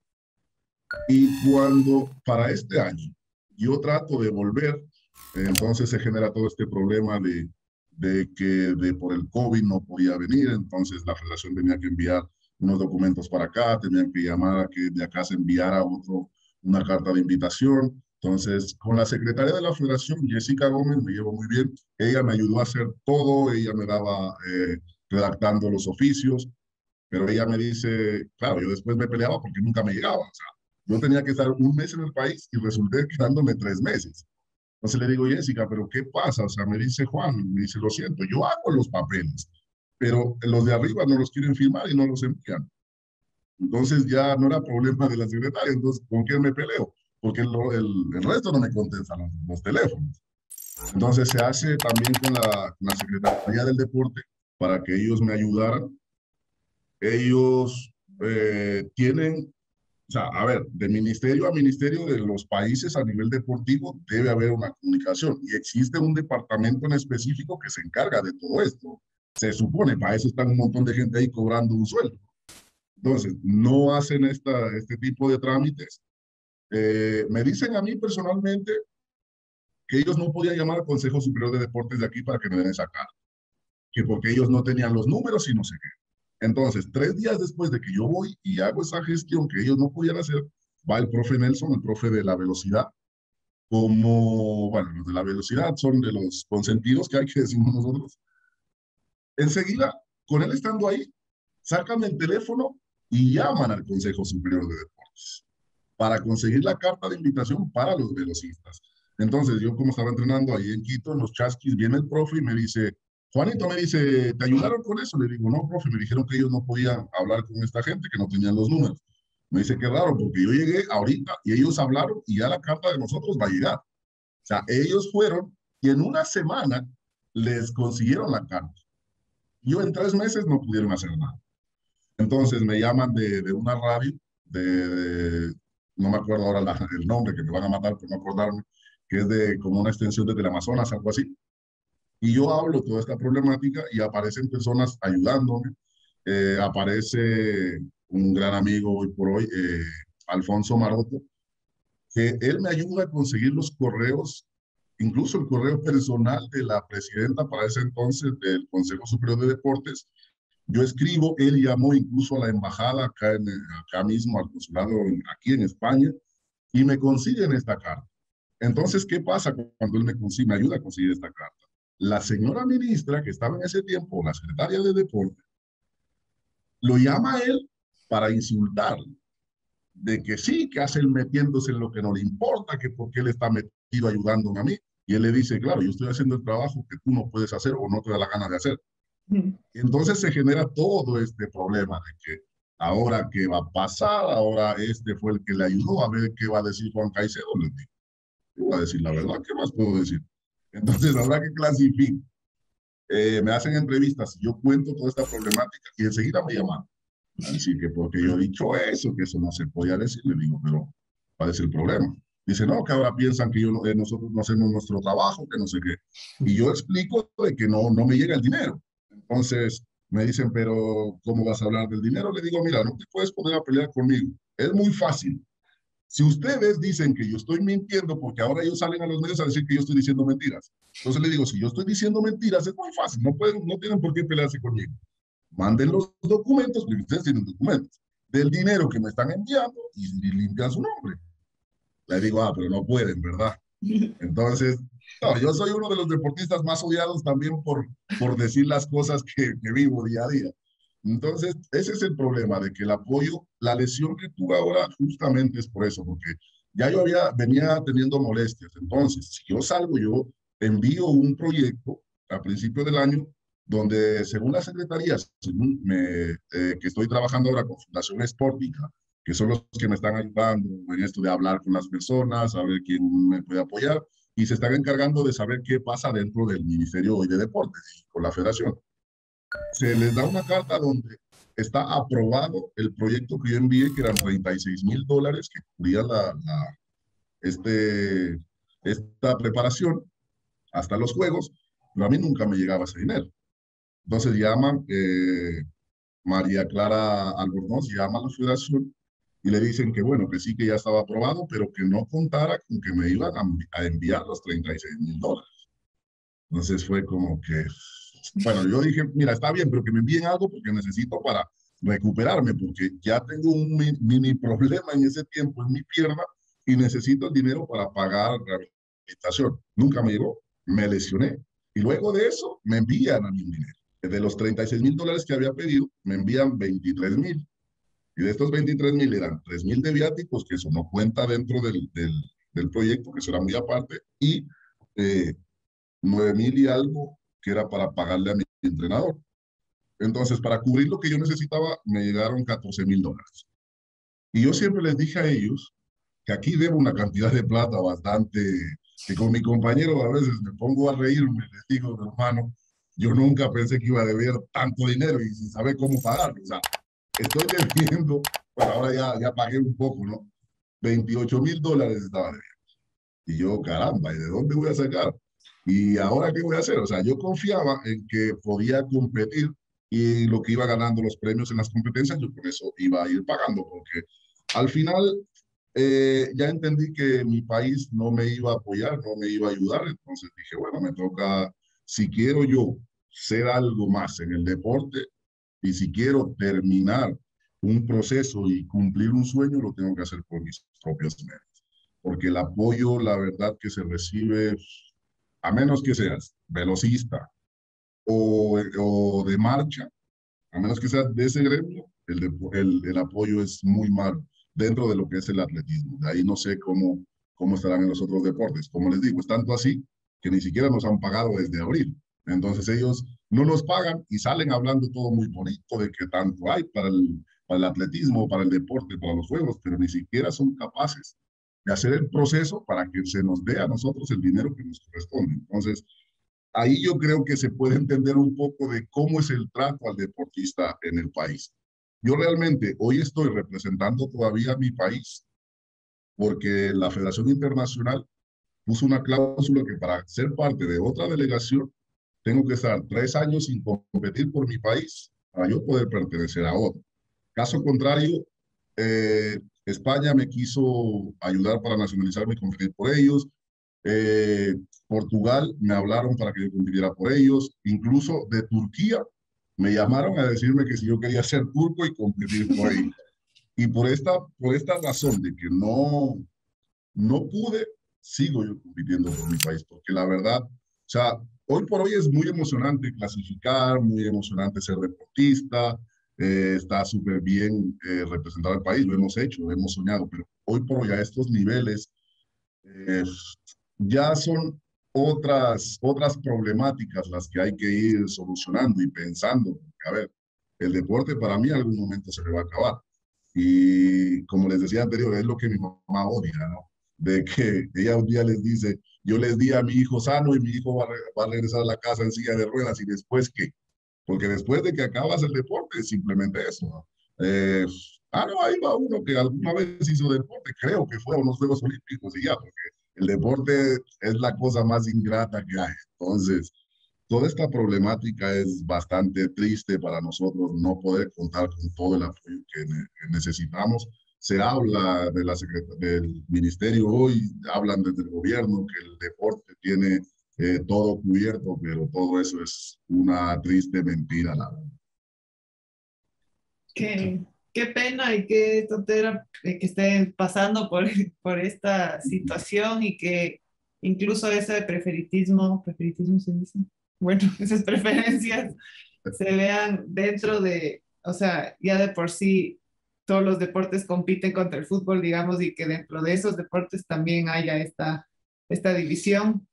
Y cuando, para este año, yo trato de volver, entonces se genera todo este problema de que por el COVID no podía venir, entonces la federación tenía que enviar unos documentos para acá, tenían que llamar a que de acá se enviara una carta de invitación. Entonces, con la secretaria de la federación, Jessica Gómez, me llevo muy bien. Ella me ayudó a hacer todo, ella me daba redactando los oficios, pero ella me dice, claro, yo después me peleaba porque nunca me llegaba, o sea, yo tenía que estar un mes en el país y resulté quedándome 3 meses. Entonces le digo, Jessica, ¿pero qué pasa? O sea, me dice Juan, me dice, lo siento, yo hago los papeles, pero los de arriba no los quieren firmar y no los envían. Entonces ya no era problema de la secretaria, entonces, ¿con quién me peleo? Porque el resto no me contestan los teléfonos. Entonces se hace también con la Secretaría del Deporte para que ellos me ayudaran. Ellos tienen... O sea, a ver, de ministerio a ministerio de los países a nivel deportivo debe haber una comunicación y existe un departamento en específico que se encarga de todo esto. Se supone, para eso están un montón de gente ahí cobrando un sueldo. Entonces, no hacen este tipo de trámites. Me dicen a mí personalmente que ellos no podían llamar al Consejo Superior de Deportes de aquí para que me den esa carta. Que porque ellos no tenían los números y no sé qué. Entonces, 3 días después de que yo voy y hago esa gestión que ellos no podían hacer, va el profe Nelson, el profe de la velocidad, como, bueno, los de la velocidad son de los consentidos que hay que decimos nosotros. Enseguida, con él estando ahí, sacan el teléfono y llaman al Consejo Superior de Deportes para conseguir la carta de invitación para los velocistas. Entonces, yo como estaba entrenando ahí en Quito, en los chasquis, viene el profe y me dice... Juanito me dice, ¿te ayudaron con eso? Le digo, no, profe, me dijeron que ellos no podían hablar con esta gente, que no tenían los números. Me dice, qué raro, porque yo llegué ahorita y ellos hablaron y ya la carta de nosotros va a llegar. O sea, ellos fueron y en una semana les consiguieron la carta. Yo en 3 meses no pudieron hacer nada. Entonces me llaman de una radio, no me acuerdo ahora el nombre, que me van a matar por no acordarme, que es de como una extensión de Amazonas, algo así. Y yo hablo toda esta problemática y aparecen personas ayudándome. Aparece un gran amigo hoy por hoy, Alfonso Maroto, que él me ayuda a conseguir los correos, incluso el correo personal de la presidenta para ese entonces del Consejo Superior de Deportes. Yo escribo, él llamó incluso a la embajada acá mismo, al consulado aquí en España, y me consiguen esta carta. Entonces, ¿qué pasa cuando él me ayuda a conseguir esta carta? La señora ministra que estaba en ese tiempo, la secretaria de Deporte, lo llama a él para insultarle, de que sí, que hace él metiéndose en lo que no le importa, que porque él está metido ayudándome a mí. Y él le dice, claro, yo estoy haciendo el trabajo que tú no puedes hacer o no te da la gana de hacer. Sí. Entonces se genera todo este problema de que ahora qué va a pasar, ahora este fue el que le ayudó, a ver qué va a decir Juan Caicedo. Le digo, yo voy a decir la verdad, ¿qué más puedo decir? Entonces habrá que clasificar. Me hacen entrevistas, yo cuento toda esta problemática y enseguida me llaman. Así que porque yo he dicho eso, que eso no se podía decir, le digo, pero ¿cuál es el problema? Dice, no, que ahora piensan que nosotros no hacemos nuestro trabajo, que no sé qué. Y yo explico de que no me llega el dinero. Entonces me dicen, pero ¿cómo vas a hablar del dinero? Le digo, mira, no te puedes poner a pelear conmigo. Es muy fácil. Si ustedes dicen que yo estoy mintiendo, porque ahora ellos salen a los medios a decir que yo estoy diciendo mentiras. Entonces le digo, si yo estoy diciendo mentiras, es muy fácil, no tienen por qué pelearse conmigo. Manden los documentos, porque ustedes tienen documentos, del dinero que me están enviando y limpian su nombre. Le digo, ah, pero no pueden, ¿verdad? Entonces, no, yo soy uno de los deportistas más odiados también por decir las cosas que vivo día a día. Entonces, ese es el problema, de que el apoyo, la lesión que tuve ahora justamente es por eso, porque ya yo venía teniendo molestias. Entonces, si yo salgo, yo envío un proyecto a principio del año, donde según la Secretaría, que estoy trabajando ahora con Fundación Espórtica, que son los que me están ayudando en esto de hablar con las personas, a ver quién me puede apoyar, y se están encargando de saber qué pasa dentro del Ministerio hoy de Deportes con la Federación. Se les da una carta donde está aprobado el proyecto que yo envié, que eran $36,000 que cubría esta preparación hasta los Juegos, pero a mí nunca me llegaba ese dinero. Entonces llaman, María Clara Albornoz llama a la Federación y le dicen que bueno, que sí, que ya estaba aprobado, pero que no contara con que me iban a enviar los $36,000. Entonces fue como que, bueno, yo dije, mira, está bien, pero que me envíen algo porque necesito para recuperarme, porque ya tengo un mini problema en ese tiempo en mi pierna y necesito el dinero para pagar rehabilitación. Nunca me llegó, me lesioné. Y luego de eso, me envían a mi dinero. De los $36,000 que había pedido, me envían $23,000. Y de estos $23,000 eran $3,000 de viáticos, que eso no cuenta dentro del proyecto, que será muy aparte, y $9,000 y algo que era para pagarle a mi entrenador. Entonces, para cubrir lo que yo necesitaba, me llegaron $14,000. Y yo siempre les dije a ellos que aquí debo una cantidad de plata bastante, que con mi compañero a veces me pongo a reírme, les digo, hermano, yo nunca pensé que iba a deber tanto dinero y sin saber cómo pagarlo. O sea, estoy debiendo, bueno, ahora ya pagué un poco, ¿no? $28,000 estaba debiendo. Y yo, caramba, ¿y de dónde voy a sacar? ¿Y ahora qué voy a hacer? O sea, yo confiaba en que podía competir y lo que iba ganando los premios en las competencias, yo por eso iba a ir pagando, porque al final ya entendí que mi país no me iba a apoyar, no me iba a ayudar, entonces dije, bueno, me toca, si quiero yo ser algo más en el deporte y si quiero terminar un proceso y cumplir un sueño, lo tengo que hacer por mis propios medios, porque el apoyo, la verdad que se recibe, a menos que seas velocista o de marcha, a menos que seas de ese gremio, el apoyo es muy malo dentro de lo que es el atletismo. De ahí no sé cómo estarán en los otros deportes. Como les digo, es tanto así que ni siquiera nos han pagado desde abril. Entonces ellos no nos pagan y salen hablando todo muy bonito de que tanto hay para el atletismo, para el deporte, para los juegos, pero ni siquiera son capaces de hacer el proceso para que se nos dé a nosotros el dinero que nos corresponde. Entonces, ahí yo creo que se puede entender un poco de cómo es el trato al deportista en el país. Yo realmente hoy estoy representando todavía a mi país porque la Federación Internacional puso una cláusula que para ser parte de otra delegación tengo que estar 3 años sin competir por mi país para yo poder pertenecer a otro. Caso contrario, España me quiso ayudar para nacionalizarme y competir por ellos. Portugal me hablaron para que yo compitiera por ellos. Incluso de Turquía me llamaron a decirme que si yo quería ser turco y competir por ellos. Y por esta razón de que no pude, sigo yo compitiendo por mi país. Porque la verdad, o sea, hoy por hoy es muy emocionante clasificar, muy emocionante ser deportista. Está súper bien representar al país, lo hemos hecho, lo hemos soñado, pero hoy por hoy a estos niveles ya son otras problemáticas las que hay que ir solucionando y pensando, porque, a ver, el deporte para mí en algún momento se le va a acabar, y como les decía anterior, es lo que mi mamá odia, ¿no? De que ella un día les dice, yo les di a mi hijo sano y mi hijo va a regresar a la casa en silla de ruedas, y después ¿qué? Porque después de que acabas el deporte es simplemente eso, ¿no? No, ahí va uno que alguna vez hizo deporte, creo que fue a unos Juegos Olímpicos y ya, porque el deporte es la cosa más ingrata que hay. Entonces, toda esta problemática es bastante triste para nosotros no poder contar con todo el apoyo que necesitamos. Se habla de del ministerio hoy, hablan desde el gobierno que el deporte tiene todo cubierto, pero todo eso es una triste mentira, la verdad. Qué pena y qué tontera que esté pasando por esta situación, y que incluso ese preferitismo se dice, bueno, esas preferencias se vean dentro de, o sea, ya de por sí todos los deportes compiten contra el fútbol, digamos, y que dentro de esos deportes también haya esta división.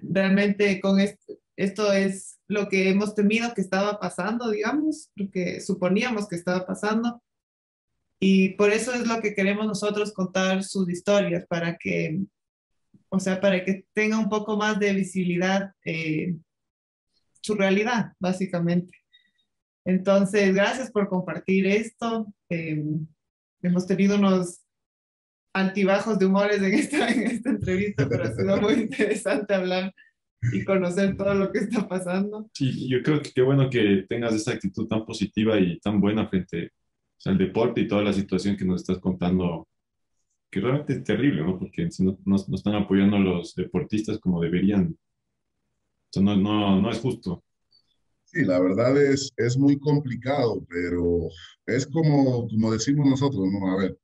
Realmente con esto es lo que hemos temido que estaba pasando, digamos, lo que suponíamos que estaba pasando, y por eso es lo que queremos nosotros contar sus historias, para que O sea, para que tenga un poco más de visibilidad su realidad, básicamente. Entonces, gracias por compartir esto. Hemos tenido unos altibajos de humores en esta entrevista, pero ha sido muy interesante hablar y conocer todo lo que está pasando. Sí, yo creo que qué bueno que tengas esa actitud tan positiva y tan buena frente al deporte y toda la situación que nos estás contando, que realmente es terrible, ¿no? Porque si no están apoyando a los deportistas como deberían. Eso no es justo. Sí, la verdad es muy complicado, pero es como decimos nosotros, ¿no? A ver,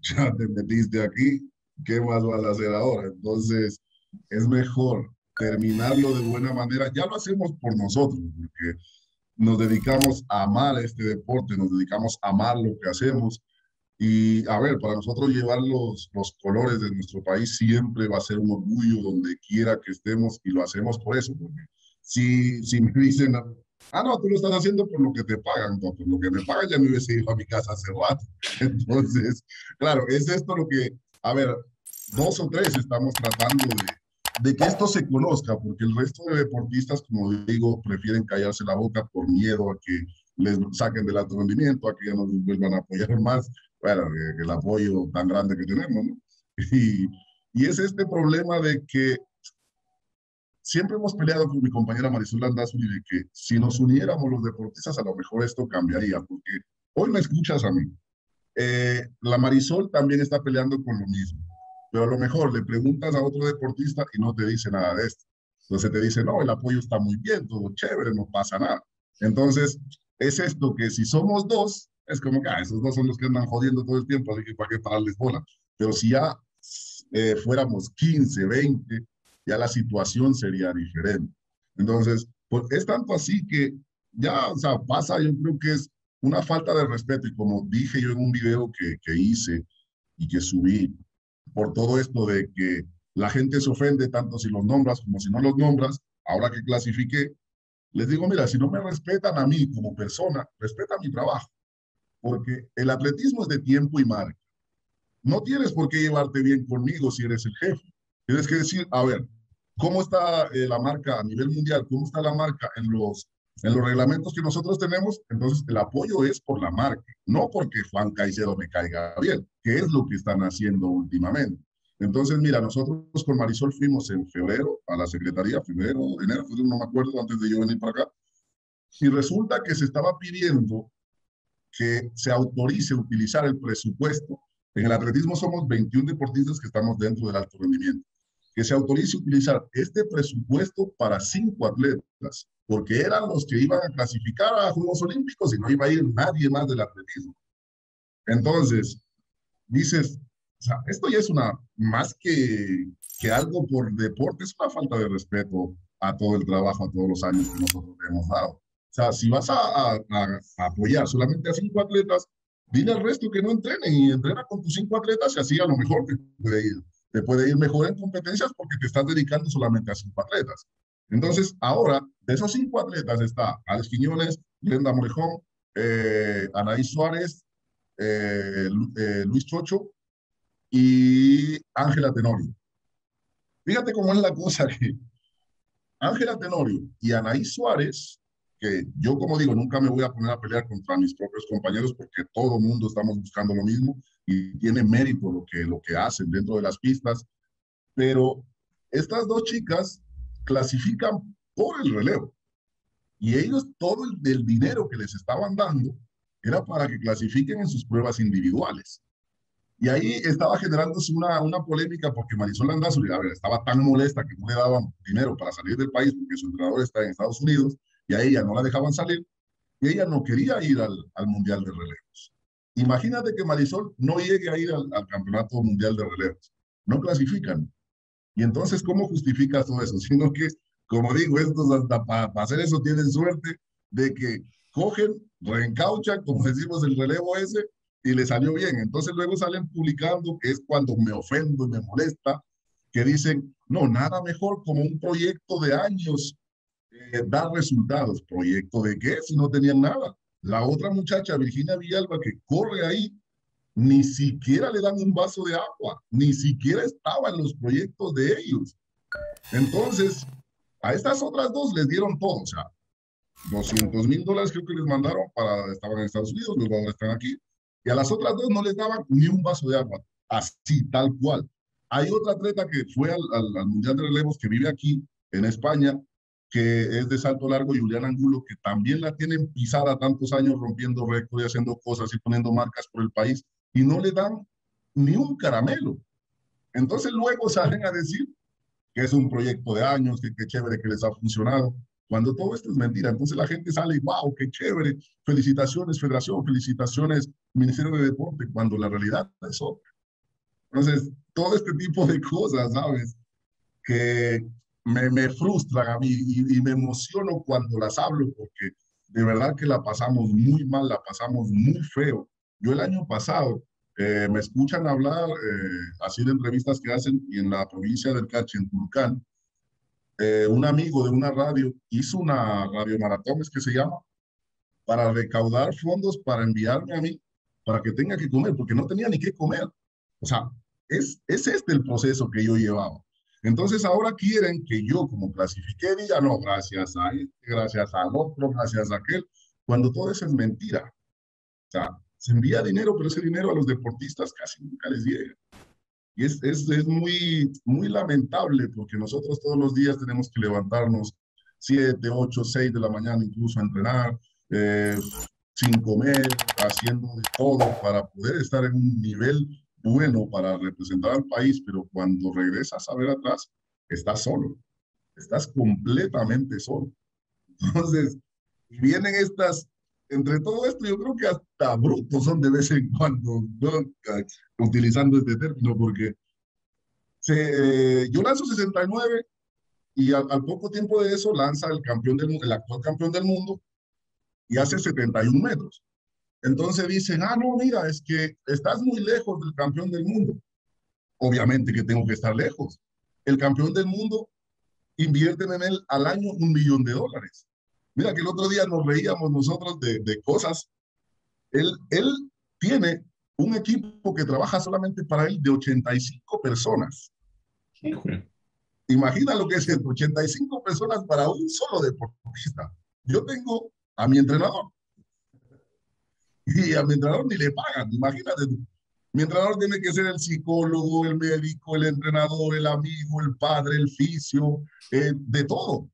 ya te metiste aquí, ¿qué más vas a hacer ahora? Entonces, es mejor terminarlo de buena manera. Ya lo hacemos por nosotros, porque nos dedicamos a amar este deporte, nos dedicamos a amar lo que hacemos. Y, a ver, para nosotros llevar los colores de nuestro país siempre va a ser un orgullo donde quiera que estemos, y lo hacemos por eso. Porque si me dicen, ah, no, tú lo estás haciendo por lo que te pagan. No, por lo que me pagan ya me hubiese ido a mi casa hace rato. Entonces, claro, es esto lo que, a ver, 2 o 3 estamos tratando de que esto se conozca, porque el resto de deportistas, como digo, prefieren callarse la boca por miedo a que les saquen del alto rendimiento, a que ya no les vuelvan a apoyar más. Bueno, el apoyo tan grande que tenemos, ¿no? Y es este problema de que siempre hemos peleado con mi compañera Marisol Landazuri de que si nos uniéramos los deportistas, a lo mejor esto cambiaría, porque hoy me escuchas a mí. La Marisol también está peleando con lo mismo, pero a lo mejor le preguntas a otro deportista y no te dice nada de esto. Entonces te dice, no, el apoyo está muy bien, todo chévere, no pasa nada. Entonces, es esto que si somos 2, es como que esos 2 son los que andan jodiendo todo el tiempo, así que para qué pararles bola. Pero si ya fuéramos 15, 20, ya la situación sería diferente. Entonces, pues es tanto así que ya, o sea, pasa, yo creo que es una falta de respeto. Y como dije yo en un video que hice y que subí, por todo esto de que la gente se ofende tanto si los nombras como si no los nombras, ahora que clasifiqué, les digo, mira, si no me respetan a mí como persona, respeta mi trabajo. Porque el atletismo es de tiempo y marca. No tienes por qué llevarte bien conmigo si eres el jefe. Tienes que decir, a ver, ¿cómo está la marca a nivel mundial? ¿Cómo está la marca en los reglamentos que nosotros tenemos? Entonces, el apoyo es por la marca, no porque Juan Caicedo me caiga bien, que es lo que están haciendo últimamente. Entonces, mira, nosotros con Marisol fuimos en febrero a la secretaría, enero, no me acuerdo, antes de yo venir para acá. Y resulta que se estaba pidiendo que se autorice utilizar el presupuesto. En el atletismo somos 21 deportistas que estamos dentro del alto rendimiento. Que se autorice utilizar este presupuesto para 5 atletas, porque eran los que iban a clasificar a Juegos Olímpicos y no iba a ir nadie más del atletismo. Entonces, dices, o sea, esto ya es una, más que algo por deporte, es una falta de respeto a todo el trabajo, a todos los años que nosotros hemos dado. O sea, si vas a apoyar solamente a 5 atletas, dile al resto que no entrenen y entrena con tus 5 atletas y así a lo mejor te puede ir mejor en competencias porque te estás dedicando solamente a 5 atletas. Entonces, ahora, de esos 5 atletas está Alex Quiñones, Glenda Morejón, Anaís Suárez, Luis Chocho y Ángela Tenorio. Fíjate cómo es la cosa que Ángela Tenorio y Anaís Suárez, que yo, como digo, nunca me voy a poner a pelear contra mis propios compañeros porque todo el mundo estamos buscando lo mismo y tiene mérito lo que hacen dentro de las pistas. Pero estas 2 chicas clasifican por el relevo. Y ellos, todo el dinero que les estaban dando era para que clasifiquen en sus pruebas individuales. Y ahí estaba generándose una polémica porque Marisol Landazuri, a ver, estaba tan molesta que no le daban dinero para salir del país porque su entrenador está en Estados Unidos, y a ella no la dejaban salir, y ella no quería ir al Mundial de Relevos. Imagínate que Marisol no llegue a ir al Campeonato Mundial de Relevos. No clasifican. Y entonces, ¿cómo justificas todo eso? Sino que, como digo, estos hasta para hacer eso tienen suerte de que cogen, reencauchan, como decimos, el relevo ese, y le salió bien. Entonces luego salen publicando, que es cuando me ofendo y me molesta, que dicen, no, nada mejor como un proyecto de años, dar resultados. ¿Proyecto de qué? Si no tenían nada. La otra muchacha, Virginia Villalba, que corre ahí, ni siquiera le dan un vaso de agua, ni siquiera estaba en los proyectos de ellos. Entonces, a estas otras dos les dieron todo, o sea, $200,000 creo que les mandaron para, estaban en Estados Unidos, luego ahora están aquí, y a las otras dos no les daban ni un vaso de agua, así, tal cual. Hay otra atleta que fue al Mundial de Relevos, que vive aquí, en España, que es de salto largo, Julián Angulo, que también la tienen pisada tantos años rompiendo récords y haciendo cosas y poniendo marcas por el país, y no le dan ni un caramelo. Entonces luego salen a decir que es un proyecto de años, que chévere que les ha funcionado, cuando todo esto es mentira. Entonces la gente sale y wow, qué chévere, felicitaciones Federación, felicitaciones Ministerio de Deporte, cuando la realidad es otra. Entonces, todo este tipo de cosas, ¿sabes? Que me frustran a mí y me emociono cuando las hablo, porque de verdad que la pasamos muy mal, la pasamos muy feo. Yo el año pasado, me escuchan hablar así de entrevistas que hacen en la provincia del Carchi, en Tulcán. Un amigo de una radio hizo una radiomaratón, es que se llama, para recaudar fondos para enviarme a mí, para que tenga que comer, porque no tenía ni qué comer. O sea, es este el proceso que yo llevaba. Entonces ahora quieren que yo, como clasifiqué, diga no, gracias a este, gracias al otro, gracias a aquel, cuando todo eso es mentira. O sea, se envía dinero, pero ese dinero a los deportistas casi nunca les llega. Y es muy, muy lamentable, porque nosotros todos los días tenemos que levantarnos 7, 8, 6 de la mañana incluso a entrenar, sin comer, haciendo de todo para poder estar en un nivel bueno para representar al país, pero cuando regresas a ver atrás, estás solo, estás completamente solo. Entonces, vienen estas, entre todo esto, yo creo que hasta brutos son de vez en cuando, ¿no? Utilizando este término, porque yo lanzo 69 y al poco tiempo de eso lanza el actual campeón del mundo y hace 71 metros. Entonces dicen, ah, no, mira, es que estás muy lejos del campeón del mundo. Obviamente que tengo que estar lejos. El campeón del mundo invierten en él al año $1 millón. Mira que el otro día nos reíamos nosotros de cosas. Él tiene un equipo que trabaja solamente para él de 85 personas. Híjole. Imagina lo que es 85 personas para un solo deportista. Yo tengo a mi entrenador. Y a mi entrenador ni le pagan, imagínate. Mi entrenador tiene que ser el psicólogo, el médico, el entrenador, el amigo, el padre, el fisio, de todo.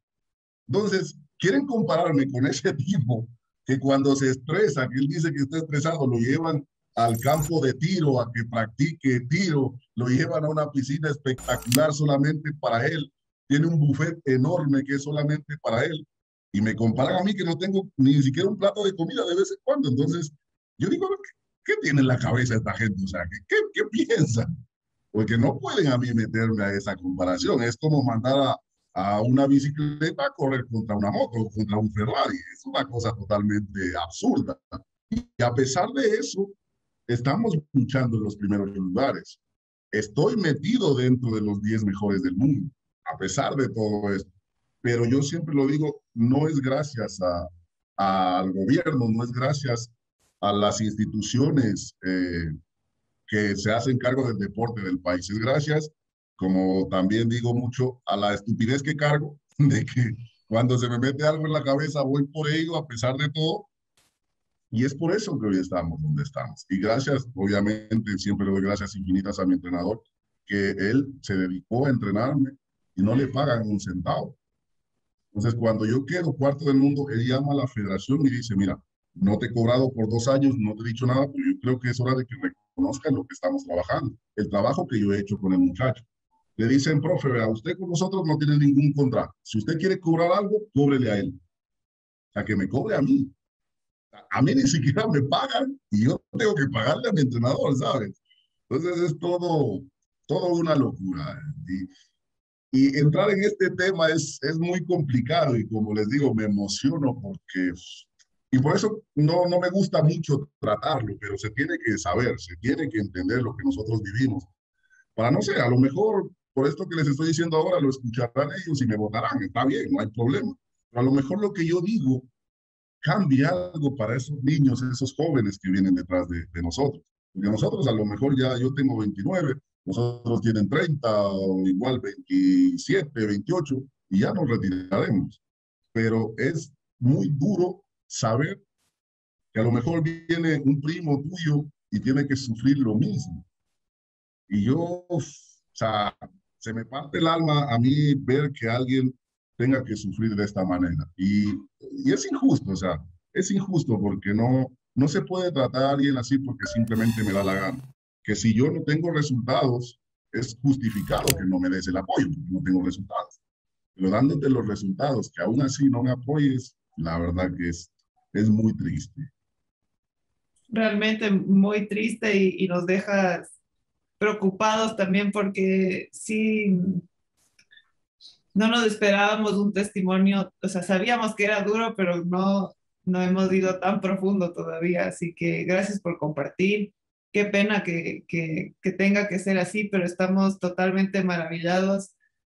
Entonces, quieren compararme con ese tipo que cuando se estresa, que él dice que está estresado, lo llevan al campo de tiro, a que practique tiro, lo llevan a una piscina espectacular solamente para él, tiene un buffet enorme que es solamente para él. Y me comparan a mí que no tengo ni siquiera un plato de comida de vez en cuando. Entonces, yo digo, ¿qué tiene en la cabeza esta gente? O sea, ¿qué piensan? Porque no pueden a mí meterme a esa comparación. Es como mandar a una bicicleta a correr contra una moto o contra un Ferrari. Es una cosa totalmente absurda. Y a pesar de eso, estamos luchando en los primeros lugares. Estoy metido dentro de los 10 mejores del mundo, a pesar de todo esto. Pero yo siempre lo digo, no es gracias al gobierno, no es gracias a las instituciones que se hacen cargo del deporte del país. Es gracias, como también digo mucho, a la estupidez que cargo, de que cuando se me mete algo en la cabeza voy por ello a pesar de todo. Y es por eso que hoy estamos donde estamos. Y gracias, obviamente, siempre le doy gracias infinitas a mi entrenador, que él se dedicó a entrenarme y no le pagan un centavo. Entonces, cuando yo quedo cuarto del mundo, él llama a la federación y dice, mira, no te he cobrado por 2 años, no te he dicho nada, pero yo creo que es hora de que reconozcan lo que estamos trabajando, el trabajo que yo he hecho con el muchacho. Le dicen, profe, vea, usted con nosotros no tiene ningún contrato. Si usted quiere cobrar algo, cóbrele a él. O sea, que me cobre a mí. A mí ni siquiera me pagan y yo tengo que pagarle a mi entrenador, ¿sabes? Entonces, es todo una locura. Y entrar en este tema es muy complicado y, como les digo, me emociono porque... Y por eso no me gusta mucho tratarlo, pero se tiene que saber, se tiene que entender lo que nosotros vivimos. Para no ser, a lo mejor por esto que les estoy diciendo ahora lo escucharán ellos y me votarán, está bien, no hay problema. Pero a lo mejor lo que yo digo cambia algo para esos niños, esos jóvenes que vienen detrás de nosotros. Porque nosotros a lo mejor ya yo tengo 29, nosotros tienen 30, o igual 27, 28, y ya nos retiraremos. Pero es muy duro saber que a lo mejor viene un primo tuyo y tiene que sufrir lo mismo. Y yo, o sea, se me parte el alma a mí ver que alguien tenga que sufrir de esta manera. Y es injusto, o sea, es injusto porque no se puede tratar a alguien así porque simplemente me da la gana. Que si yo no tengo resultados, es justificado que no me des el apoyo porque no tengo resultados. Pero dándote los resultados, que aún así no me apoyes, la verdad que es muy triste. Realmente muy triste y nos dejas preocupados también porque sí, no nos esperábamos un testimonio, o sea, sabíamos que era duro, pero no hemos ido tan profundo todavía, así que gracias por compartir. Qué pena que tenga que ser así, pero estamos totalmente maravillados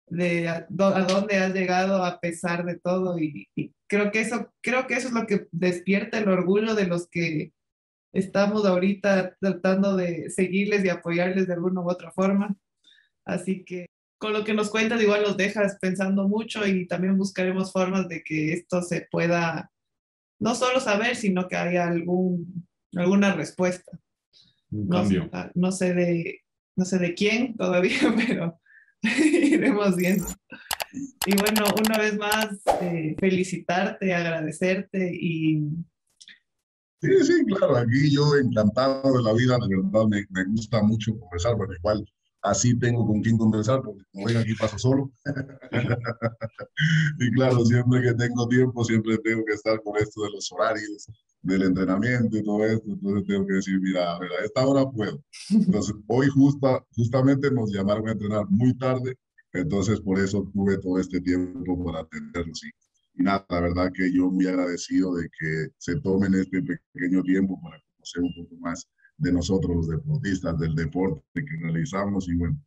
de a dónde has llegado a pesar de todo y creo que eso es lo que despierta el orgullo de los que estamos ahorita tratando de seguirles y apoyarles de alguna u otra forma. Así que con lo que nos cuentas igual nos dejas pensando mucho y también buscaremos formas de que esto se pueda no solo saber, sino que haya alguna respuesta. Un cambio. No sé de quién todavía, pero iremos viendo. Y bueno, una vez más, felicitarte, agradecerte y... Sí, claro, aquí yo encantado de la vida, de verdad me gusta mucho conversar, porque igual así tengo con quién conversar, porque como ven aquí paso solo. Y claro, siempre que tengo tiempo, siempre tengo que estar con esto de los horarios, del entrenamiento y todo esto, entonces tengo que decir, mira, a esta hora puedo. Entonces hoy justamente nos llamaron a entrenar muy tarde, entonces por eso tuve todo este tiempo para atenderlo, sí. Y nada, la verdad que yo muy agradecido de que se tomen este pequeño tiempo para conocer un poco más de nosotros los deportistas, del deporte que realizamos y bueno,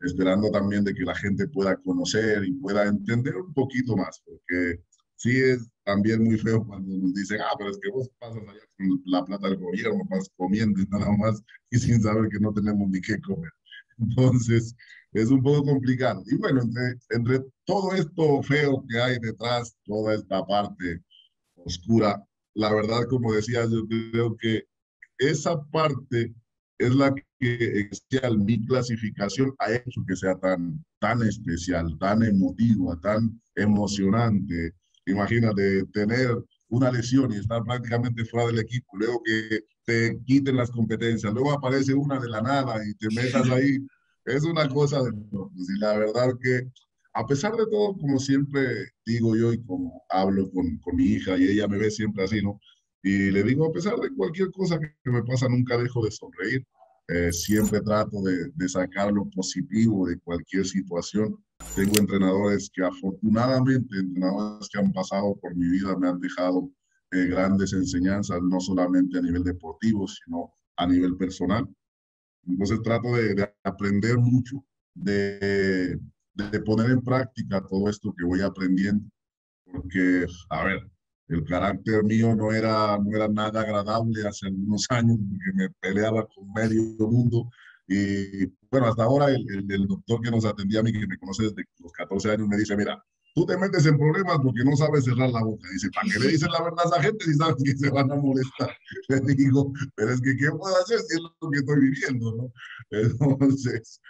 esperando también de que la gente pueda conocer y pueda entender un poquito más, porque sí es también muy feo cuando nos dicen, pero es que vos pasas allá con la plata del gobierno, vas comiendo y nada más y sin saber que no tenemos ni qué comer. Entonces, es un poco complicado. Y bueno, entre todo esto feo que hay detrás, toda esta parte oscura, la verdad, como decías, yo creo que esa parte es la que mi clasificación ha hecho que sea tan especial, tan emotiva, tan emocionante. Imagínate tener una lesión y estar prácticamente fuera del equipo, luego que te quiten las competencias, luego aparece una de la nada y te metas ahí, es una cosa de locos. Y la verdad que, a pesar de todo, como siempre digo yo y como hablo con mi hija, y ella me ve siempre así, ¿no? Y le digo, a pesar de cualquier cosa que me pasa, nunca dejo de sonreír, siempre trato de sacar lo positivo de cualquier situación. Tengo entrenadores que afortunadamente, entrenadores que han pasado por mi vida, me han dejado grandes enseñanzas, no solamente a nivel deportivo, sino a nivel personal. Entonces trato de aprender mucho, de poner en práctica todo esto que voy aprendiendo, porque, a ver, el carácter mío no era nada agradable hace algunos años, porque me peleaba con medio mundo. Y bueno, hasta ahora el doctor que nos atendía a mí, que me conoce desde los 14 años, me dice, mira, tú te metes en problemas porque no sabes cerrar la boca. Dice, ¿para qué le dicen la verdad a esa gente si sabes que se van a molestar? Le digo, pero es que ¿qué puedo hacer si es lo que estoy viviendo, no? Entonces,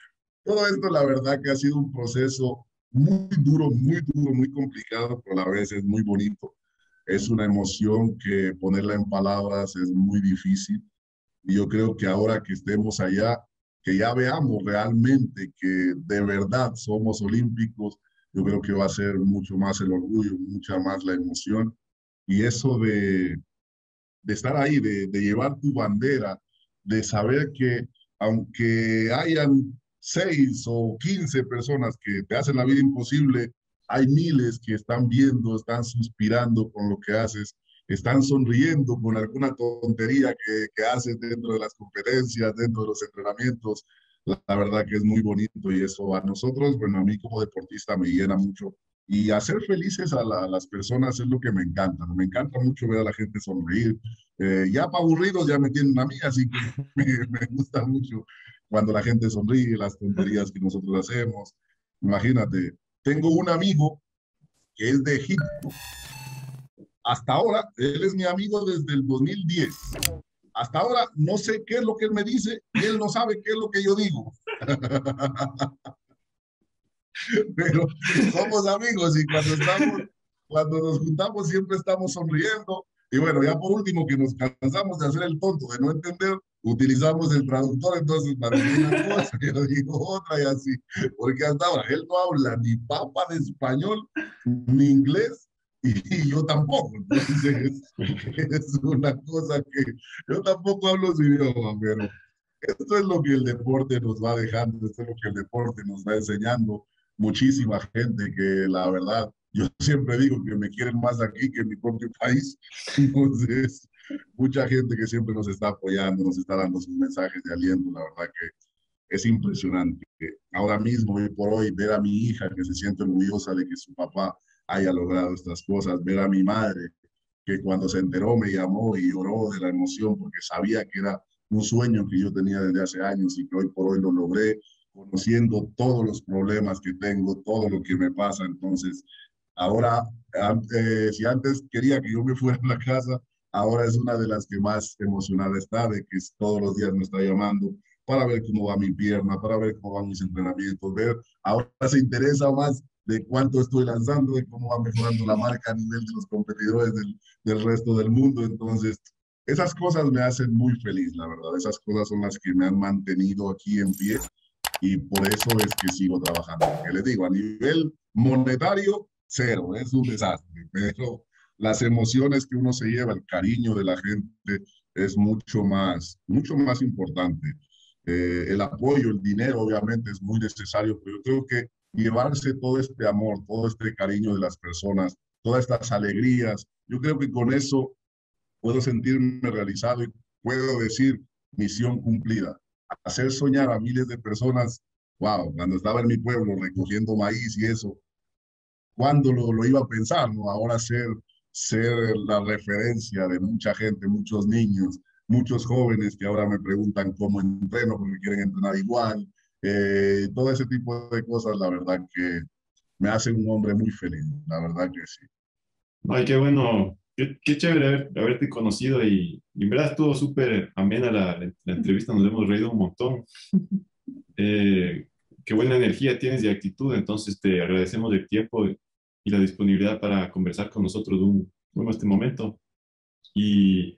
todo esto la verdad que ha sido un proceso muy duro, muy complicado, pero a la vez es muy bonito. Es una emoción que ponerla en palabras es muy difícil. Y yo creo que ahora que estemos allá, que ya veamos realmente que de verdad somos olímpicos, yo creo que va a ser mucho más el orgullo, mucha más la emoción. Y eso de estar ahí, de llevar tu bandera, de saber que aunque hayan 6 o 15 personas que te hacen la vida imposible, hay miles que están viendo, están suspirando con lo que haces, están sonriendo con alguna tontería que haces dentro de las competencias, dentro de los entrenamientos. La verdad que es muy bonito y eso a nosotros, bueno, a mí como deportista me llena mucho. Y hacer felices a las personas es lo que me encanta. Me encanta mucho ver a la gente sonreír, Ya para aburridos ya me tienen a mí, así que me gusta mucho cuando la gente sonríe, las tonterías que nosotros hacemos. Imagínate, tengo un amigo que es de Egipto. Hasta ahora, él es mi amigo desde el 2010. Hasta ahora no sé qué es lo que él me dice y él no sabe qué es lo que yo digo. Pero somos amigos y cuando nos juntamos siempre estamos sonriendo. Y bueno, ya por último, que nos cansamos de hacer el tonto, de no entender, utilizamos el traductor entonces para decir una cosa, yo digo otra y así. Porque hasta ahora él no habla ni papa de español, ni inglés, y yo tampoco. Entonces es una cosa que yo tampoco hablo su idioma, pero esto es lo que el deporte nos va dejando, esto es lo que el deporte nos va enseñando. Muchísima gente que la verdad, yo siempre digo que me quieren más aquí que en mi propio país. Entonces, mucha gente que siempre nos está apoyando, nos está dando sus mensajes de aliento. La verdad que es impresionante. Ahora mismo, hoy por hoy, ver a mi hija que se siente orgullosa de que su papá haya logrado estas cosas. Ver a mi madre que cuando se enteró me llamó y lloró de la emoción porque sabía que era un sueño que yo tenía desde hace años y que hoy por hoy lo logré, conociendo todos los problemas que tengo, todo lo que me pasa. Entonces, ahora, si antes quería que yo me fuera a la casa, ahora es una de las que más emocionada está, de que todos los días me está llamando para ver cómo va mi pierna, para ver cómo van mis entrenamientos, ver, ahora se interesa más de cuánto estoy lanzando, de cómo va mejorando la marca a nivel de los competidores del resto del mundo. Entonces, esas cosas me hacen muy feliz, la verdad. Esas cosas son las que me han mantenido aquí en pie y por eso es que sigo trabajando. ¿Qué les digo? A nivel monetario, cero, es un desastre, pero las emociones que uno se lleva, el cariño de la gente es mucho más importante. El apoyo, el dinero obviamente es muy necesario, pero yo creo que llevarse todo este amor, todo este cariño de las personas, todas estas alegrías, yo creo que con eso puedo sentirme realizado y puedo decir misión cumplida. Hacer soñar a miles de personas, wow, cuando estaba en mi pueblo recogiendo maíz y eso, cuando lo iba a pensar, ¿no? Ahora ser la referencia de mucha gente, muchos niños, muchos jóvenes que ahora me preguntan cómo entreno, porque quieren entrenar igual, todo ese tipo de cosas, la verdad que me hace un hombre muy feliz, la verdad que sí. Ay, qué bueno, qué chévere haberte conocido y en verdad estuvo súper amena la entrevista, nos hemos reído un montón. Qué buena energía tienes y actitud, entonces te agradecemos el tiempo y la disponibilidad para conversar con nosotros en este momento. Y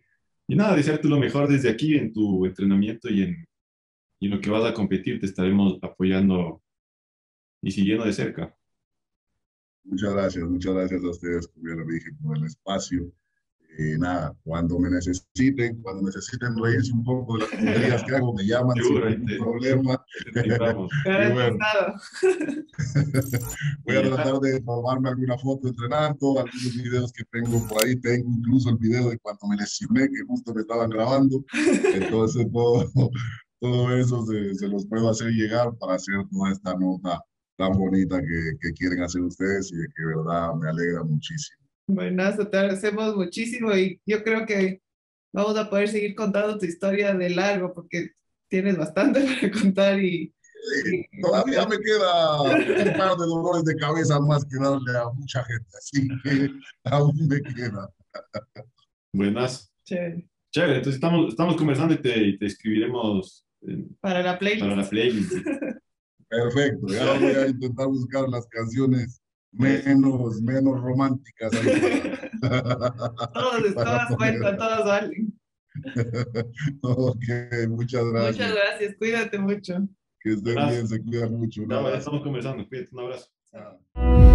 nada, desearte lo mejor desde aquí en tu entrenamiento y en lo que vas a competir, te estaremos apoyando y siguiendo de cerca. Muchas gracias a ustedes, como ya lo dije, por el espacio. Nada, cuando me necesiten, reírse un poco de las tonterías que hago, me llaman sin problema. Bueno, voy a tratar de tomarme alguna foto entrenando, algunos videos que tengo por ahí, tengo incluso el video de cuando me lesioné, que justo me estaban grabando, entonces todo eso se los puedo hacer llegar para hacer toda esta nota tan bonita que quieren hacer ustedes y que de verdad me alegra muchísimo. Buenazo, te agradecemos muchísimo y yo creo que vamos a poder seguir contando tu historia de largo porque tienes bastante para contar y todavía me queda un par de dolores de cabeza más que darle a mucha gente, así que aún me queda. Buenazo. Chévere. Chévere, entonces estamos conversando y te escribiremos para la playlist. Perfecto, ya voy a intentar buscar las canciones menos románticas. Todas cuentan, todas valen. Ok, muchas gracias. Muchas gracias, cuídate mucho. Que estén bien, se cuidan mucho. Estamos conversando, cuídate, un abrazo. Chao.